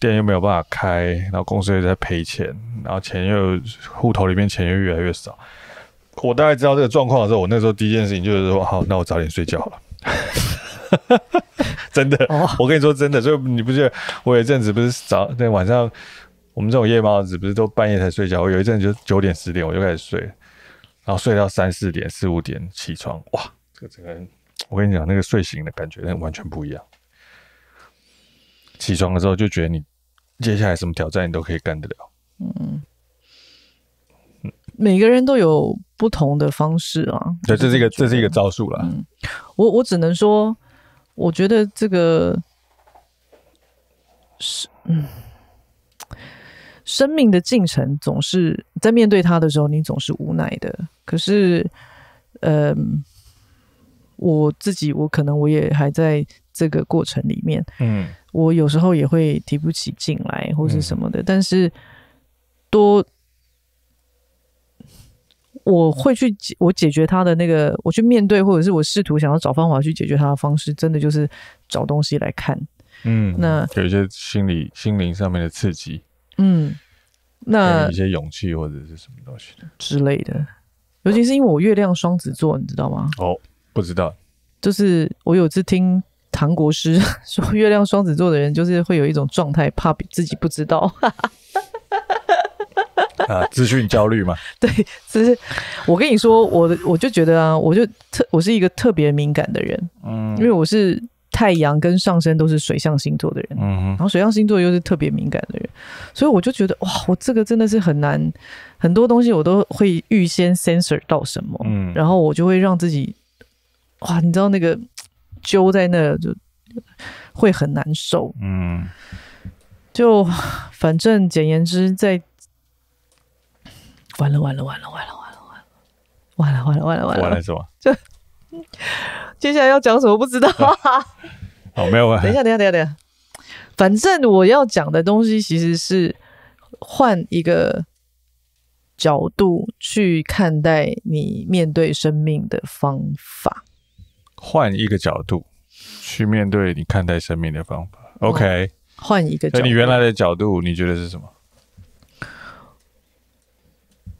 店又没有办法开，然后公司又在赔钱，然后钱又户头里面钱又越来越少。我大概知道这个状况的时候，我那时候第一件事情就是说，好，那我早点睡觉了。真的，哦、我跟你说真的，所以你不觉得我有一阵子不是早那晚上，我们这种夜猫子不是都半夜才睡觉？我有一阵就九点十点我就开始睡，然后睡到三四点四五点起床，哇，这个整个人，我跟你讲那个睡醒的感觉那完全不一样。起床的时候就觉得你接下来什么挑战你都可以干得了。嗯，每个人都有不同的方式啊，对，这是一个这是一个招数啦。嗯，我我只能说，我觉得这个是嗯，生命的进程总是在面对它的时候，你总是无奈的。可是，嗯、呃，我自己我可能我也还在这个过程里面，嗯，我有时候也会提不起劲来或是什么的，嗯、但是多。我会去解我解决他的那个，我去面对，或者是我试图想要找方法去解决他的方式，真的就是找东西来看。嗯，那有一些心理心灵上面的刺激，嗯，那一些勇气或者是什么东西的之类的。尤其是因为我月亮双子座，你知道吗？哦，不知道。就是我有次听唐国师说，月亮双子座的人就是会有一种状态，怕自己不知道。啊，资讯焦虑嘛。对，就是我跟你说，我我就觉得啊，我就特我是一个特别敏感的人，嗯，因为我是太阳跟上升都是水象星座的人，嗯，然后水象星座又是特别敏感的人，所以我就觉得哇，我这个真的是很难，很多东西我都会预先 censor 到什么，嗯，然后我就会让自己哇，你知道那个揪在那就会很难受，嗯，就反正简言之，在。完了完了完了完了完了完了完了完了完了完了什么？就接下来要讲什么不知道啊。哦，没有问题。等一下等一下等一下等一下，反正我要讲的东西其实是换一个角度去看待你面对生命的方法。换一个角度去面对你看待生命的方法。OK。换一个角度。你原来的角度你觉得是什么？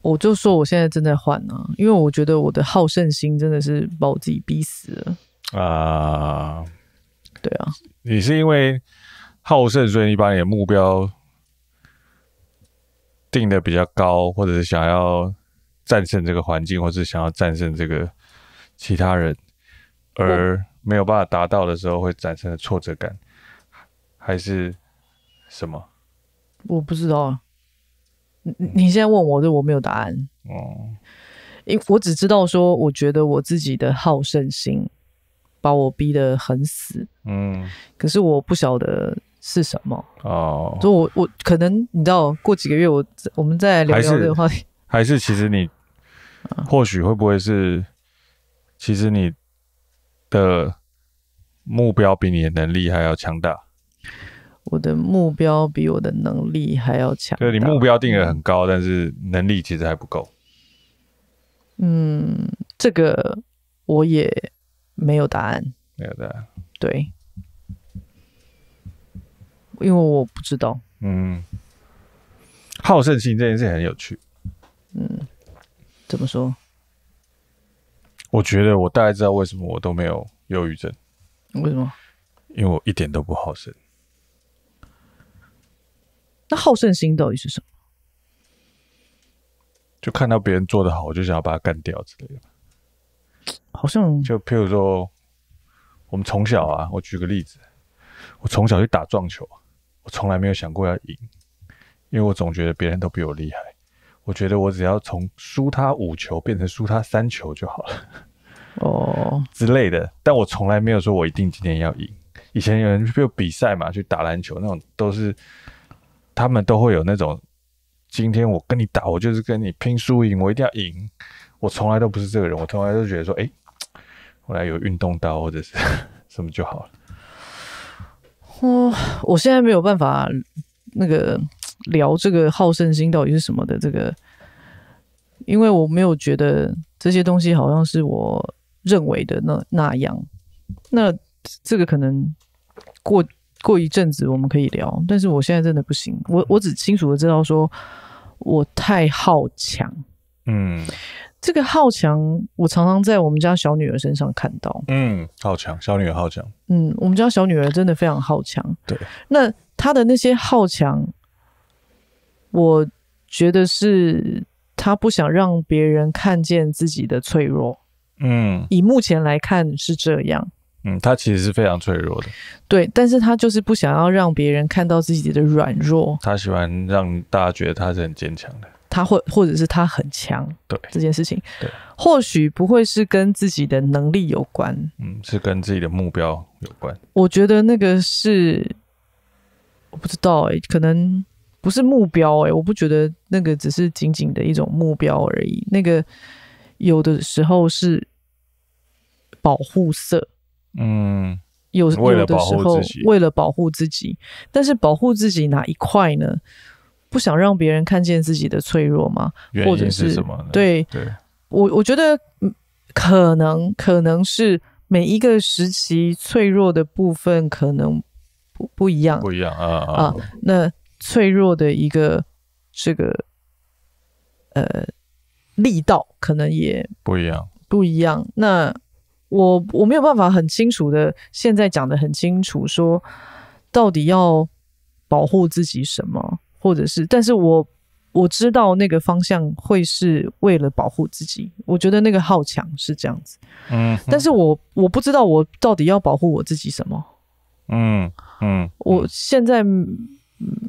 我就说我现在正在换啊，因为我觉得我的好胜心真的是把我自己逼死了啊、呃！对啊，你是因为好胜，所以你把你的目标定的比较高，或者是想要战胜这个环境，或者是想要战胜这个其他人，而没有办法达到的时候会产生的挫折感，还是什么？我不知道啊。你现在问我，我没有答案。哦，因为我只知道说，我觉得我自己的好胜心把我逼得很死。嗯，可是我不晓得是什么。哦，所以我我可能你知道，过几个月我我们再聊聊这个话题。还是其实你或许会不会是，其实你的目标比你的能力还要强大。我的目标比我的能力还要强。对，你目标定得很高，但是能力其实还不够。嗯，这个我也没有答案。没有答案。对，因为我不知道。嗯，好胜心这件事很有趣。嗯，怎么说？我觉得我大概知道为什么我都没有忧郁症。为什么？因为我一点都不好胜。那好胜心到底是什么？就看到别人做得好，我就想要把他干掉之类的。好像就譬如说，我们从小啊，我举个例子，我从小去打撞球，我从来没有想过要赢，因为我总觉得别人都比我厉害。我觉得我只要从输他五球变成输他三球就好了，哦之类的。但我从来没有说我一定今天要赢。以前有人去比赛嘛，去打篮球那种都是。他们都会有那种，今天我跟你打，我就是跟你拼输赢，我一定要赢。我从来都不是这个人，我从来都觉得说，哎、欸，我来有运动刀或者是什么就好了。我、哦、我现在没有办法那个聊这个好胜心到底是什么的这个，因为我没有觉得这些东西好像是我认为的那那样。那这个可能过。过一阵子我们可以聊，但是我现在真的不行。我我只清楚的知道说，我太好强。嗯，这个好强，我常常在我们家小女儿身上看到。嗯，好强，小女儿好强。嗯，我们家小女儿真的非常好强。对，那她的那些好强，我觉得是她不想让别人看见自己的脆弱。嗯，以目前来看是这样。嗯，他其实是非常脆弱的，对，但是他就是不想要让别人看到自己的软弱，他喜欢让大家觉得他是很坚强的，他或或者是他很强，对这件事情，对，或许不会是跟自己的能力有关，嗯，是跟自己的目标有关。我觉得那个是，我不知道哎、欸，可能不是目标哎、欸，我不觉得那个只是仅仅的一种目标而已，那个有的时候是保护色。嗯，有有的时候为了保护自己，但是保护自己哪一块呢？不想让别人看见自己的脆弱吗？原因是什么呢？或者是对，对我我觉得可能可能是每一个时期脆弱的部分可能不不一样，不一样啊 啊, 啊！那脆弱的一个这个呃力道可能也不一样，不一样。那我我没有办法很清楚的现在讲得很清楚说到底要保护自己什么，或者是，但是我我知道那个方向会是为了保护自己，我觉得那个好强是这样子，嗯，但是我我不知道我到底要保护我自己什么，嗯嗯，我现在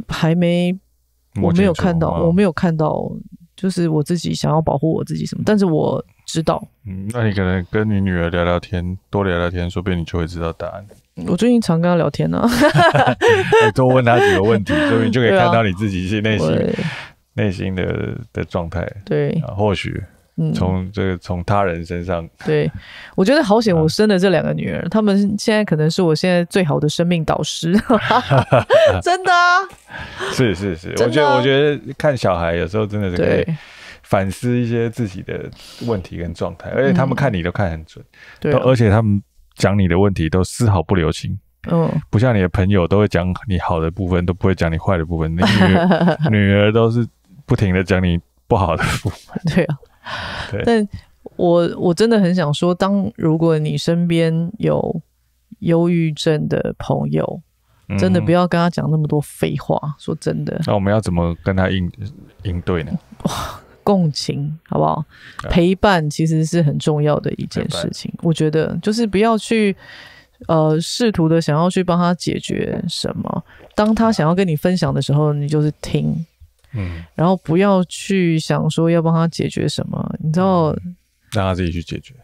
还没，我没有看到，我没有看到，就是我自己想要保护我自己什么，但是我知道，嗯，那你可能跟你女儿聊聊天，多聊聊天，说不定你就会知道答案。我最近常跟她聊天啊，多问她几个问题，所以你就可以看到你自己是内心内心的的状态。对，啊、或许从这个从他人身上，对，我觉得好险，我生了这两个女儿，她、啊、们现在可能是我现在最好的生命导师，真的、啊。是是是，我觉得我觉得看小孩有时候真的是可以反思一些自己的问题跟状态，而且他们看你都看很准，嗯、对、啊，而且他们讲你的问题都丝毫不留情，嗯，不像你的朋友都会讲你好的部分，都不会讲你坏的部分，你女女儿都是不停的讲你不好的部分，对啊，对，但我我真的很想说，当如果你身边有忧郁症的朋友。真的不要跟他讲那么多废话、嗯、说真的。那我们要怎么跟他应应对呢？哇，共情好不好、嗯、陪伴其实是很重要的一件事情，我觉得就是不要去呃试图的想要去帮他解决什么，当他想要跟你分享的时候你就是听，嗯，然后不要去想说要帮他解决什么，你知道、嗯、让他自己去解决，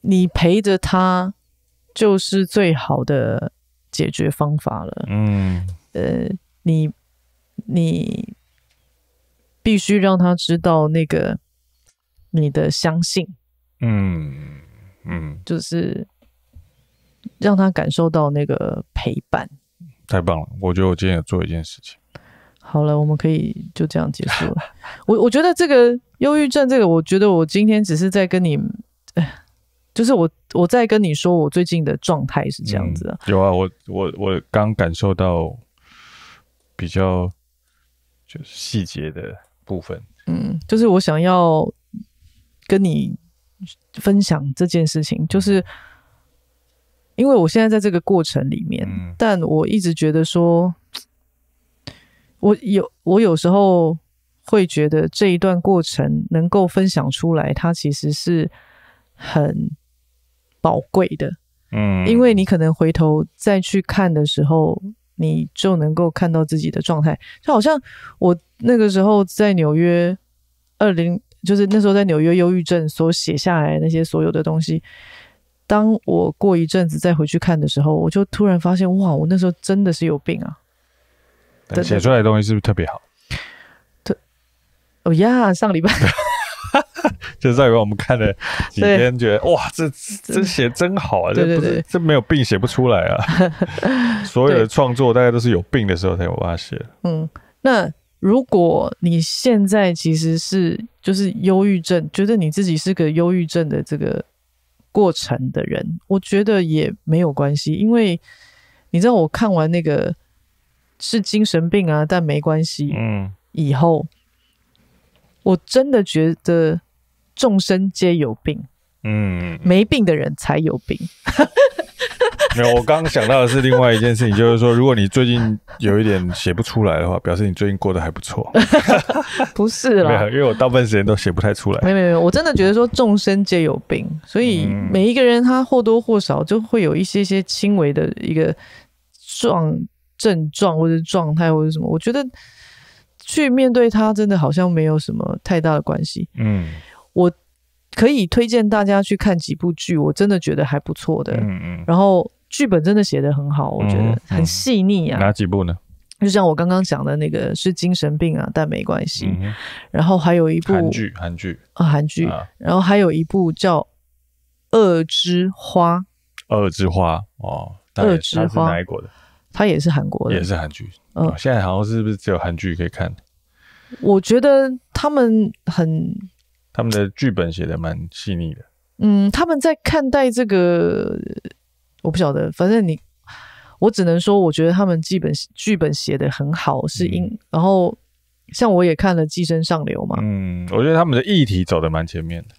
你陪着他就是最好的解决方法了，嗯，呃，你你必须让他知道那个你的相信，嗯嗯，就是让他感受到那个陪伴。太棒了，我觉得我今天有做一件事情。好了，我们可以就这样结束了。我我觉得这个忧郁症，这个我觉得我今天只是在跟你。就是我，我在跟你说，我最近的状态是这样子的、嗯。有啊，我我我刚感受到比较就是细节的部分。嗯，就是我想要跟你分享这件事情，就是因为我现在在这个过程里面，嗯、但我一直觉得说，我有我有时候会觉得这一段过程能够分享出来，它其实是很。宝贵的，嗯，因为你可能回头再去看的时候，你就能够看到自己的状态。就好像我那个时候在纽约，二零就是那时候在纽约忧郁症所写下来的那些所有的东西，当我过一阵子再回去看的时候，我就突然发现，哇，我那时候真的是有病啊！写出来的东西是不是特别好？特哦呀，上礼拜。就在于我们看了几天，觉得哇，这这写真好啊！对对对，这不是这没有病写不出来啊！所有的创作大概都是有病的时候才有办法写。嗯，那如果你现在其实是就是忧郁症，觉得你自己是个忧郁症的这个过程的人，我觉得也没有关系，因为你知道，我看完那个是精神病啊，但没关系。嗯，以后。我真的觉得众生皆有病，嗯，没病的人才有病。没有，我刚刚想到的是另外一件事情，就是说，如果你最近有一点写不出来的话，表示你最近过得还不错。不是啦，没有，因为我大部分时间都写不太出来。没有没有，我真的觉得说众生皆有病，所以每一个人他或多或少就会有一些些轻微的一个状症状或者状态或者什么，我觉得。去面对它真的好像没有什么太大的关系。嗯，我可以推荐大家去看几部剧，我真的觉得还不错的。嗯嗯，然后剧本真的写得很好，我觉得很细腻啊。嗯嗯、哪几部呢？就像我刚刚讲的那个是精神病啊，但没关系。嗯、然后还有一部韩剧，韩剧啊，韩剧、啊。然后还有一部叫《恶之花》。恶之花哦，恶之花是哪一国的？它也是韩国的，也是韩剧。嗯、哦，现在好像是不是只有韩剧可以看？我觉得他们很，他们的剧本写的蛮细腻的。嗯，他们在看待这个，我不晓得，反正你，我只能说，我觉得他们剧本剧本写的很好，是因、嗯、然后像我也看了《寄生上流》嘛，嗯，我觉得他们的议题走的蛮前面的。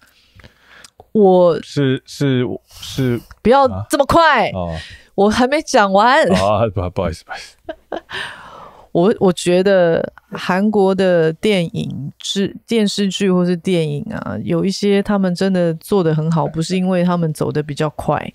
我是是是，是不要这么快，啊哦、我还没讲完啊！不不好意思，不好意思。我我觉得韩国的电影、电视剧或是电影啊，有一些他们真的做得很好，不是因为他们走得比较快，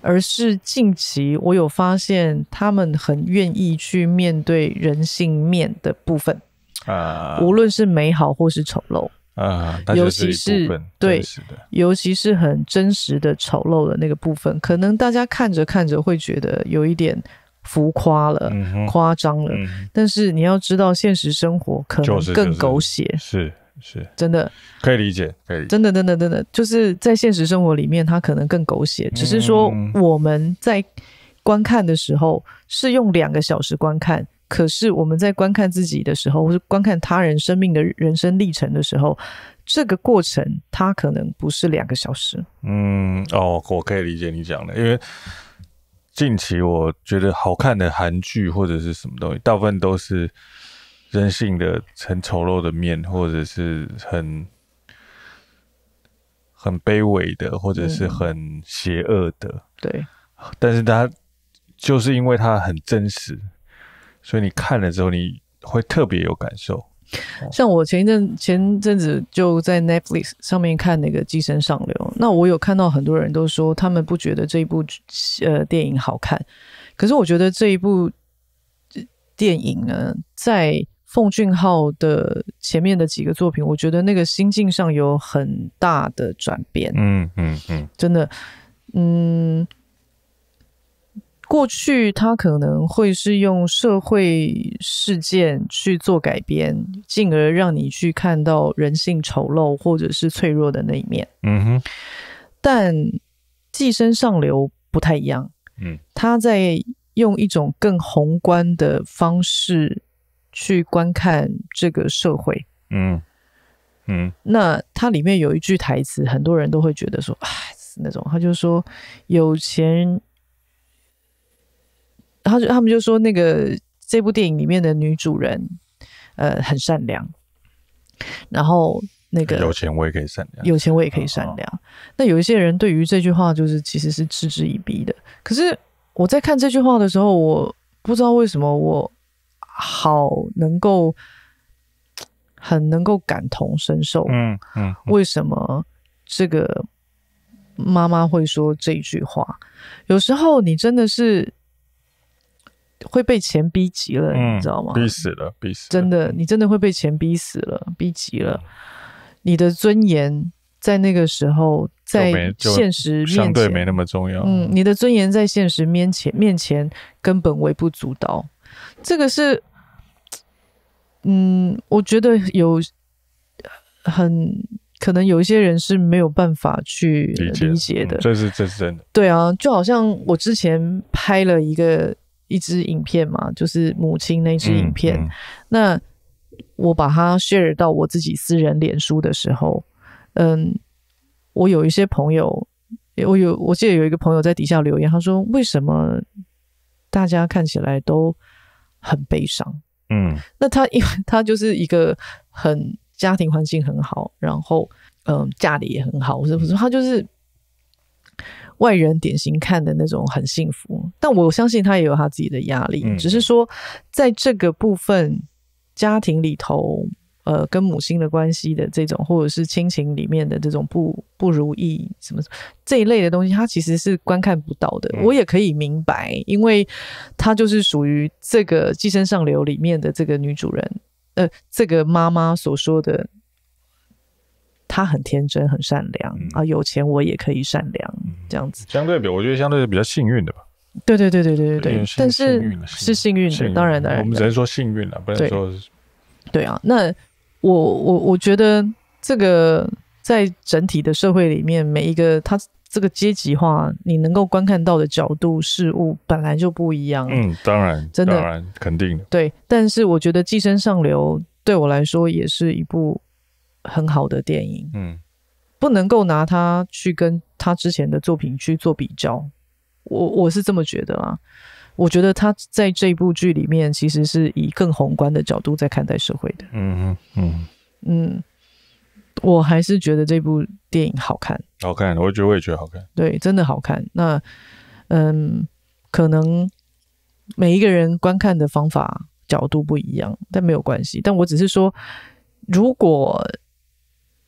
而是近期我有发现他们很愿意去面对人性面的部分啊，无论是美好或是丑陋。啊，尤其是对，尤其是很真实的丑陋的那个部分，可能大家看着看着会觉得有一点浮夸了、嗯、夸张了、嗯、但是你要知道现实生活可能更狗血、就是就是、是是真的可以理解，可以理解，真的真的真的就是在现实生活里面它可能更狗血、嗯、只是说我们在观看的时候是用两个小时观看，可是我们在观看自己的时候，或是观看他人生命的人生历程的时候，这个过程它可能不是两个小时。嗯，哦，我可以理解你讲的，因为近期我觉得好看的韩剧或者是什么东西，大部分都是人性的很丑陋的面，或者是很很卑微的，或者是很邪恶的。嗯、对，但是它就是因为它很真实。所以你看了之后你会特别有感受。像我前一阵前阵子就在 Netflix 上面看那个《寄生上流》，那我有看到很多人都说他们不觉得这一部呃电影好看，可是我觉得这一部电影呢，在奉俊昊的前面的几个作品，我觉得那个心境上有很大的转变。嗯嗯嗯，真的，嗯。过去他可能会是用社会事件去做改编，进而让你去看到人性丑陋或者是脆弱的那一面。嗯哼，但寄生上流不太一样。嗯，他在用一种更宏观的方式去观看这个社会。嗯嗯，那它里面有一句台词，很多人都会觉得说，哎，那种他就说有钱。他就他们就说那个这部电影里面的女主人，呃，很善良，然后那个有钱我也可以善良，有钱我也可以善良。哦、那有一些人对于这句话就是其实是嗤之以鼻的。可是我在看这句话的时候，我不知道为什么我好能够很能够感同身受。嗯 嗯, 嗯，为什么这个妈妈会说这句话？有时候你真的是。会被钱逼急了，你知道吗？嗯、逼死了，逼死了！真的，你真的会被钱逼死了，逼急了。你的尊严在那个时候，在现实面前相对没那么重要。嗯，你的尊严在现实面前面前根本微不足道。这个是，嗯，我觉得有很可能有一些人是没有办法去理解的。嗯、这是这是真的。对啊，就好像我之前拍了一个。一支影片嘛，就是母亲那支影片、嗯嗯、那我把它 share 到我自己私人脸书的时候，嗯，我有一些朋友，我有我记得有一个朋友在底下留言，他说为什么大家看起来都很悲伤。嗯，那他因为他就是一个很家庭环境很好，然后嗯家里也很好，我说他就是外人典型看的那种很幸福，但我相信他也有他自己的压力、嗯、只是说在这个部分家庭里头呃，跟母亲的关系的这种或者是亲情里面的这种不不如意什么这一类的东西，他其实是观看不到的、嗯、我也可以明白，因为他就是属于这个寄生上流里面的这个女主人呃，这个妈妈所说的他很天真很善良、嗯、啊有钱我也可以善良、嗯、这样子，相对比我觉得相对比较幸运的吧。对对对对对对，但是是幸运的，当然当然我们只能说幸运了，不能说 对, 对啊。那我我我觉得这个在整体的社会里面，每一个他这个阶级化你能够观看到的角度事物本来就不一样。嗯，当然真的当然肯定的。对，但是我觉得寄生上流对我来说也是一部很好的电影，嗯，不能够拿它去跟他之前的作品去做比较，我我是这么觉得啊。我觉得他在这部剧里面其实是以更宏观的角度在看待社会的。嗯嗯嗯嗯，我还是觉得这部电影好看，好看，我觉得我也觉得好看，对，真的好看。那嗯，可能每一个人观看的方法角度不一样，但没有关系。但我只是说，如果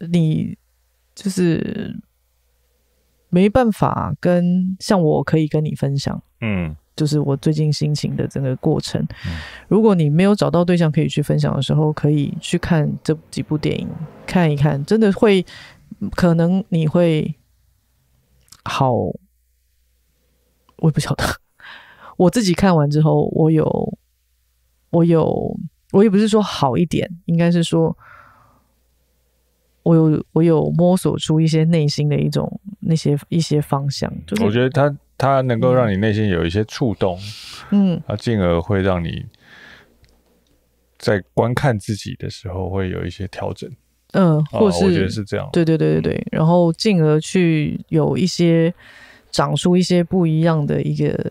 你就是没办法跟像我可以跟你分享，嗯，就是我最近心情的整个过程，嗯，如果你没有找到对象可以去分享的时候，可以去看这几部电影看一看，真的会可能你会好，我也不晓得。我自己看完之后，我有我有我也不是说好一点，应该是说我有我有摸索出一些内心的一种那些一些方向，就是我觉得它它能够让你内心有一些触动，嗯，啊，进而会让你在观看自己的时候会有一些调整，嗯，或是，哦，我觉得是这样，对对对对对，嗯，然后进而去有一些长出一些不一样的一个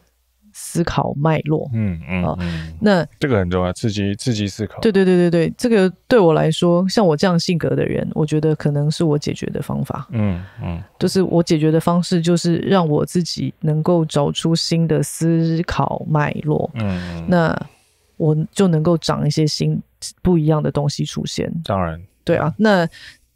思考脉络，嗯嗯，啊，那这个很重要，刺激刺激思考，对对对对对，这个对我来说，像我这样性格的人，我觉得可能是我解决的方法，嗯嗯，就是我解决的方式就是让我自己能够找出新的思考脉络，嗯，那我就能够长一些新不一样的东西出现，当然，对啊，那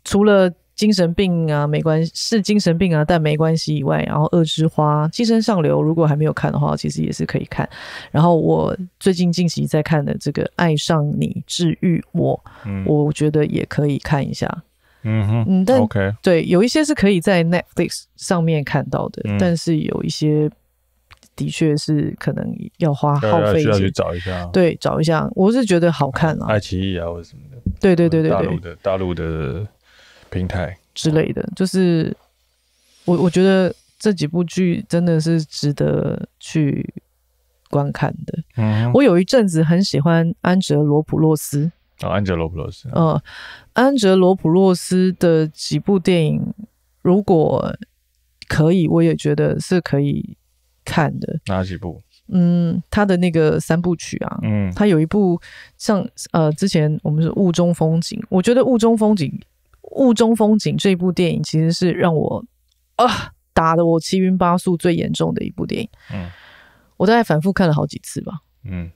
除了精神病啊，没关系，是精神病啊，但没关系以外，然后恶之花、寄生上流，如果还没有看的话，其实也是可以看。然后我最近近期在看的这个《爱上你治愈我》，嗯，我觉得也可以看一下。嗯哼，嗯，但 okay， 对，有一些是可以在 Netflix 上面看到的，嗯，但是有一些的确是可能要花耗费，要去找一下，对，找一下。我是觉得好看啊，爱奇艺啊或者什么的，对对对对对，大陆的大陆的平台之类的，就是我我觉得这几部剧真的是值得去观看的。嗯，我有一阵子很喜欢安哲罗普洛斯，哦，安哲罗普洛斯，嗯，呃，安哲罗普洛斯的几部电影，如果可以，我也觉得是可以看的。哪几部？嗯，他的那个三部曲啊，嗯，他有一部像呃，之前我们是《雾中风景》，我觉得《雾中风景》。雾中风景这部电影其实是让我啊打得我七晕八素最严重的一部电影，嗯，我大概反复看了好几次吧，嗯，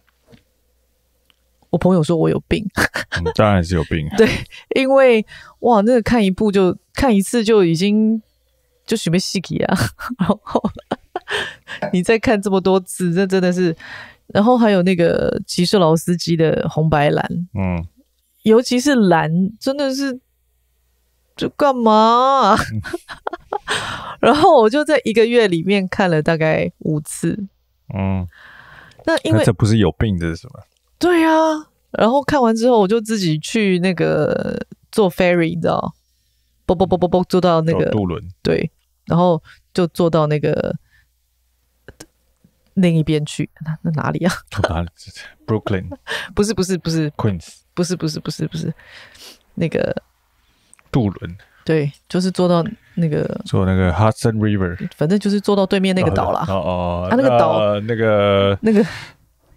我朋友说我有病，嗯，当然是有病，对，因为哇，那个看一部就看一次就已经就准备死去啊，然后你再看这么多次，这真的是，然后还有那个骑士劳斯基的红白蓝，嗯，尤其是蓝，真的是。就干嘛，啊？然后我就在一个月里面看了大概五次。嗯，那因为这不是有病，这是什么？对啊。然后看完之后，我就自己去那个坐 ferry， 你知道，啵啵啵啵啵坐到那个渡轮，对，然后就坐到那个另一边去。那那哪里啊？哪里 ？Brooklyn？ 不是不是不是 Queens？ 不是不是不是不是那个。渡轮，对，就是坐到那个坐那个 Hudson River， 反正就是坐到对面那个岛啦。哦哦，啊，那个岛，那个那个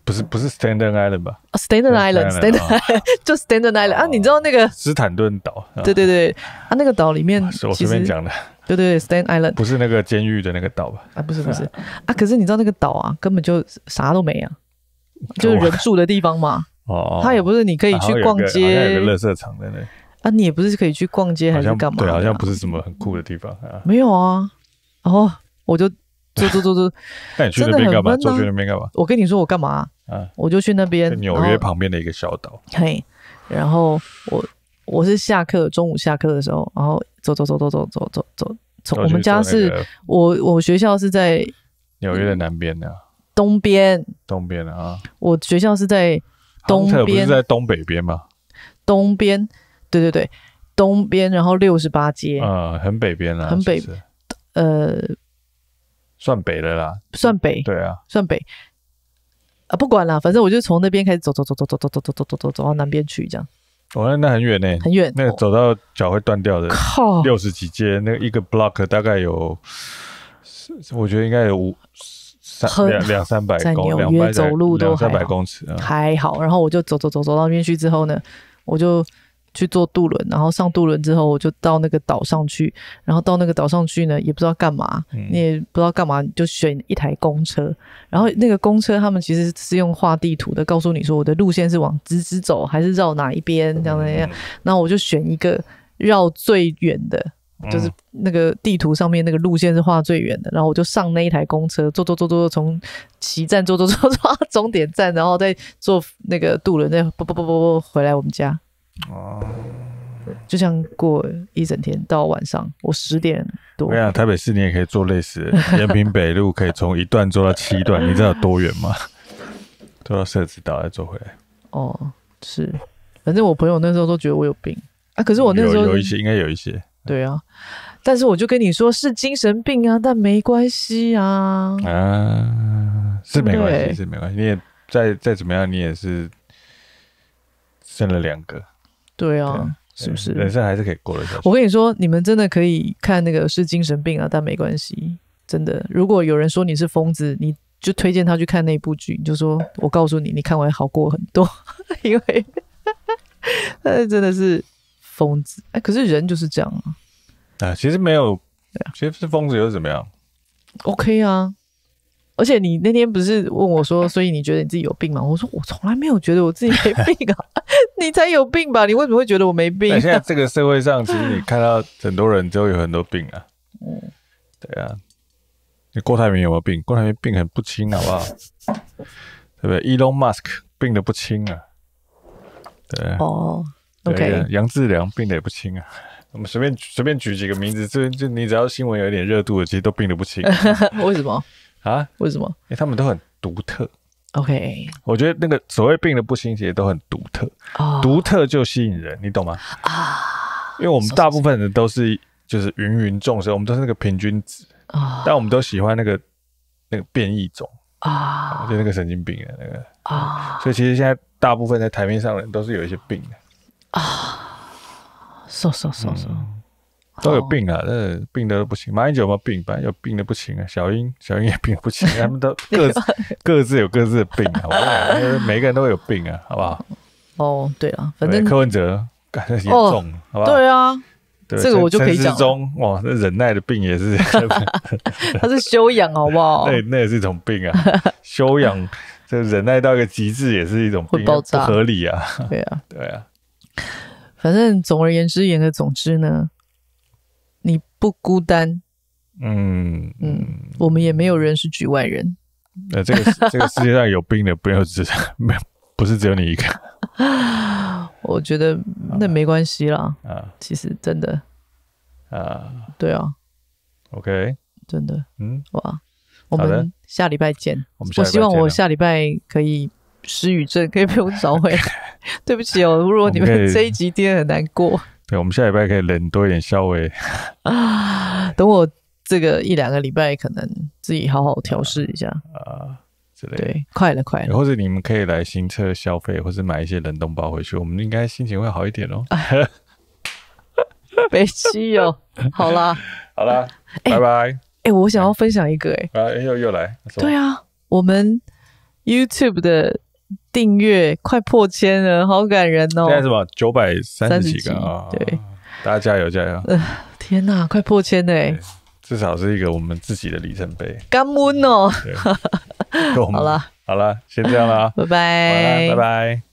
不是不是 Staten Island 吧？啊 ，Staten Island，Staten 就 Staten Island 啊，你知道那个斯坦顿岛？对对对，啊，那个岛里面是我随便讲的，对对 ，Staten Island 不是那个监狱的那个岛吧？啊，不是不是啊，可是你知道那个岛啊，根本就啥都没啊，就是人住的地方嘛。哦，它也不是你可以去逛街，好像有个垃圾场在那。啊，你也不是可以去逛街还是干嘛？对，好像不是什么很酷的地方啊。没有啊，然后我就坐坐坐坐。那你去那边干嘛？坐去那边干嘛？我跟你说我干嘛啊？我就去那边纽约旁边的一个小岛。嘿，然后我我是下课，中午下课的时候，然后走走走走走走走走，从我们家是我我学校是在纽约的南边的东边，东边的啊。我学校是在东边，不是在东北边吗？东边。对对对，东边，然后六十八街啊，嗯，很北边啦，很北，呃，算北了啦，算北，对啊，算北啊，不管啦，反正我就从那边开始走走走走走走走走走走走走到南边去，这样。哦，那很远呢，欸，很远，那个走到脚会断掉的，靠，六十几街，那一个 block 大概有，我觉得应该有五三两两三百公，在纽约走路都两三百公尺，嗯，还好。然后我就走走走走到那边去之后呢，我就。去坐渡轮，然后上渡轮之后我就到那个岛上去，然后到那个岛上去呢也不知道干嘛、嗯、你也不知道干嘛，你就选一台公车，然后那个公车他们其实是用画地图的告诉你说我的路线是往直直走还是绕哪一边这样的样、嗯、然后我就选一个绕最远的，就是那个地图上面那个路线是画最远的，然后我就上那一台公车坐坐坐坐，从起站坐坐坐坐到终点站，然后再坐那个渡轮再啵啵啵啵回来我们家。哦，就像过一整天到晚上我十点多。我跟你讲台北市你也可以坐类似的，延平北路可以从一段坐到七段，你知道有多远吗？坐到社子岛再坐回来。哦，是，反正我朋友那时候都觉得我有病啊，可是我那时候 有, 有一些应该有一些。对啊，但是我就跟你说是精神病啊，但没关系啊，啊，是没关系，是没关系，你也再再怎么样，你也是生了两个，对啊，对啊，是不是？人生还是可以过得下去。我跟你说，你们真的可以看那个是精神病啊，但没关系，真的。如果有人说你是疯子，你就推荐他去看那部剧，你就说我告诉你，你看完好过很多，因为但是真的是。疯子，哎、欸，可是人就是这样啊！啊，其实没有，其实是疯子又怎么样 ？OK 啊！而且你那天不是问我说，所以你觉得你自己有病吗？我说我从来没有觉得我自己没病啊！你才有病吧？你为什么会觉得我没病、啊？现在这个社会上，其实你看到很多人都有很多病啊。嗯，对啊。你郭台铭有没有病？郭台铭病很不轻，好不好？对不对 ？Elon Musk 病得不轻啊。对。哦。对，杨志良病得也不轻啊。我们随便随便举几个名字，就就你只要新闻有一点热度的，其实都病得不轻、啊。为什么啊？为什么？因为他们都很独特。OK， 我觉得那个所谓病得不轻，其实都很独特，独、oh. 特就吸引人，你懂吗？啊、oh. ，因为我们大部分人都是就是芸芸众生，我们都是那个平均值啊， oh. 但我们都喜欢那个那个变异种啊， oh. 就那个神经病的那个啊， oh. 所以其实现在大部分在台面上的人都是有一些病的。啊，瘦瘦瘦瘦，都有病啊！这病的不行。马英九有没有病？反正有病的不行啊。小英，小英也病不行，他们都各自各自有各自的病啊。好不好？每个人都有病啊，好不好？哦，对啊，反正柯文哲感觉严重，好不好？对啊，这个我就可以讲。陈时中哇，那忍耐的病也是，他是修养，好不好？那那也是一种病啊，修养这忍耐到一个极致也是一种病，不合理啊。对啊，对啊。反正总而言之言的总之呢，你不孤单，嗯嗯，我们也没有人是局外人。呃，这个这个世界上有病的不要只没不是只有你一个。我觉得那没关系啦，啊，其实真的啊，对啊 ，OK， 真的，嗯，哇，我们下礼拜见。我们下礼拜见，我希望我下礼拜可以。失语症可以不用找回来，对不起哦。如果你们这一集听得很难过，对，我们下礼拜可以忍多一点稍微啊。等我这个一两个礼拜，可能自己好好调试一下啊，之类的。对，快了快了。或者你们可以来行车消费，或者买一些冷冻包回去，我们应该心情会好一点哦。北七哦，好啦好啦，拜拜。哎、欸欸，我想要分享一个哎、欸、啊，又又来，对啊，我们 YouTube 的。订阅快破千了，好感人哦！现在什么九百三十几个啊、哦？对，大家加油加油！呃、天哪，快破千了耶！至少是一个我们自己的里程碑。感恩哦！好了好了，先这样啦，拜拜拜拜。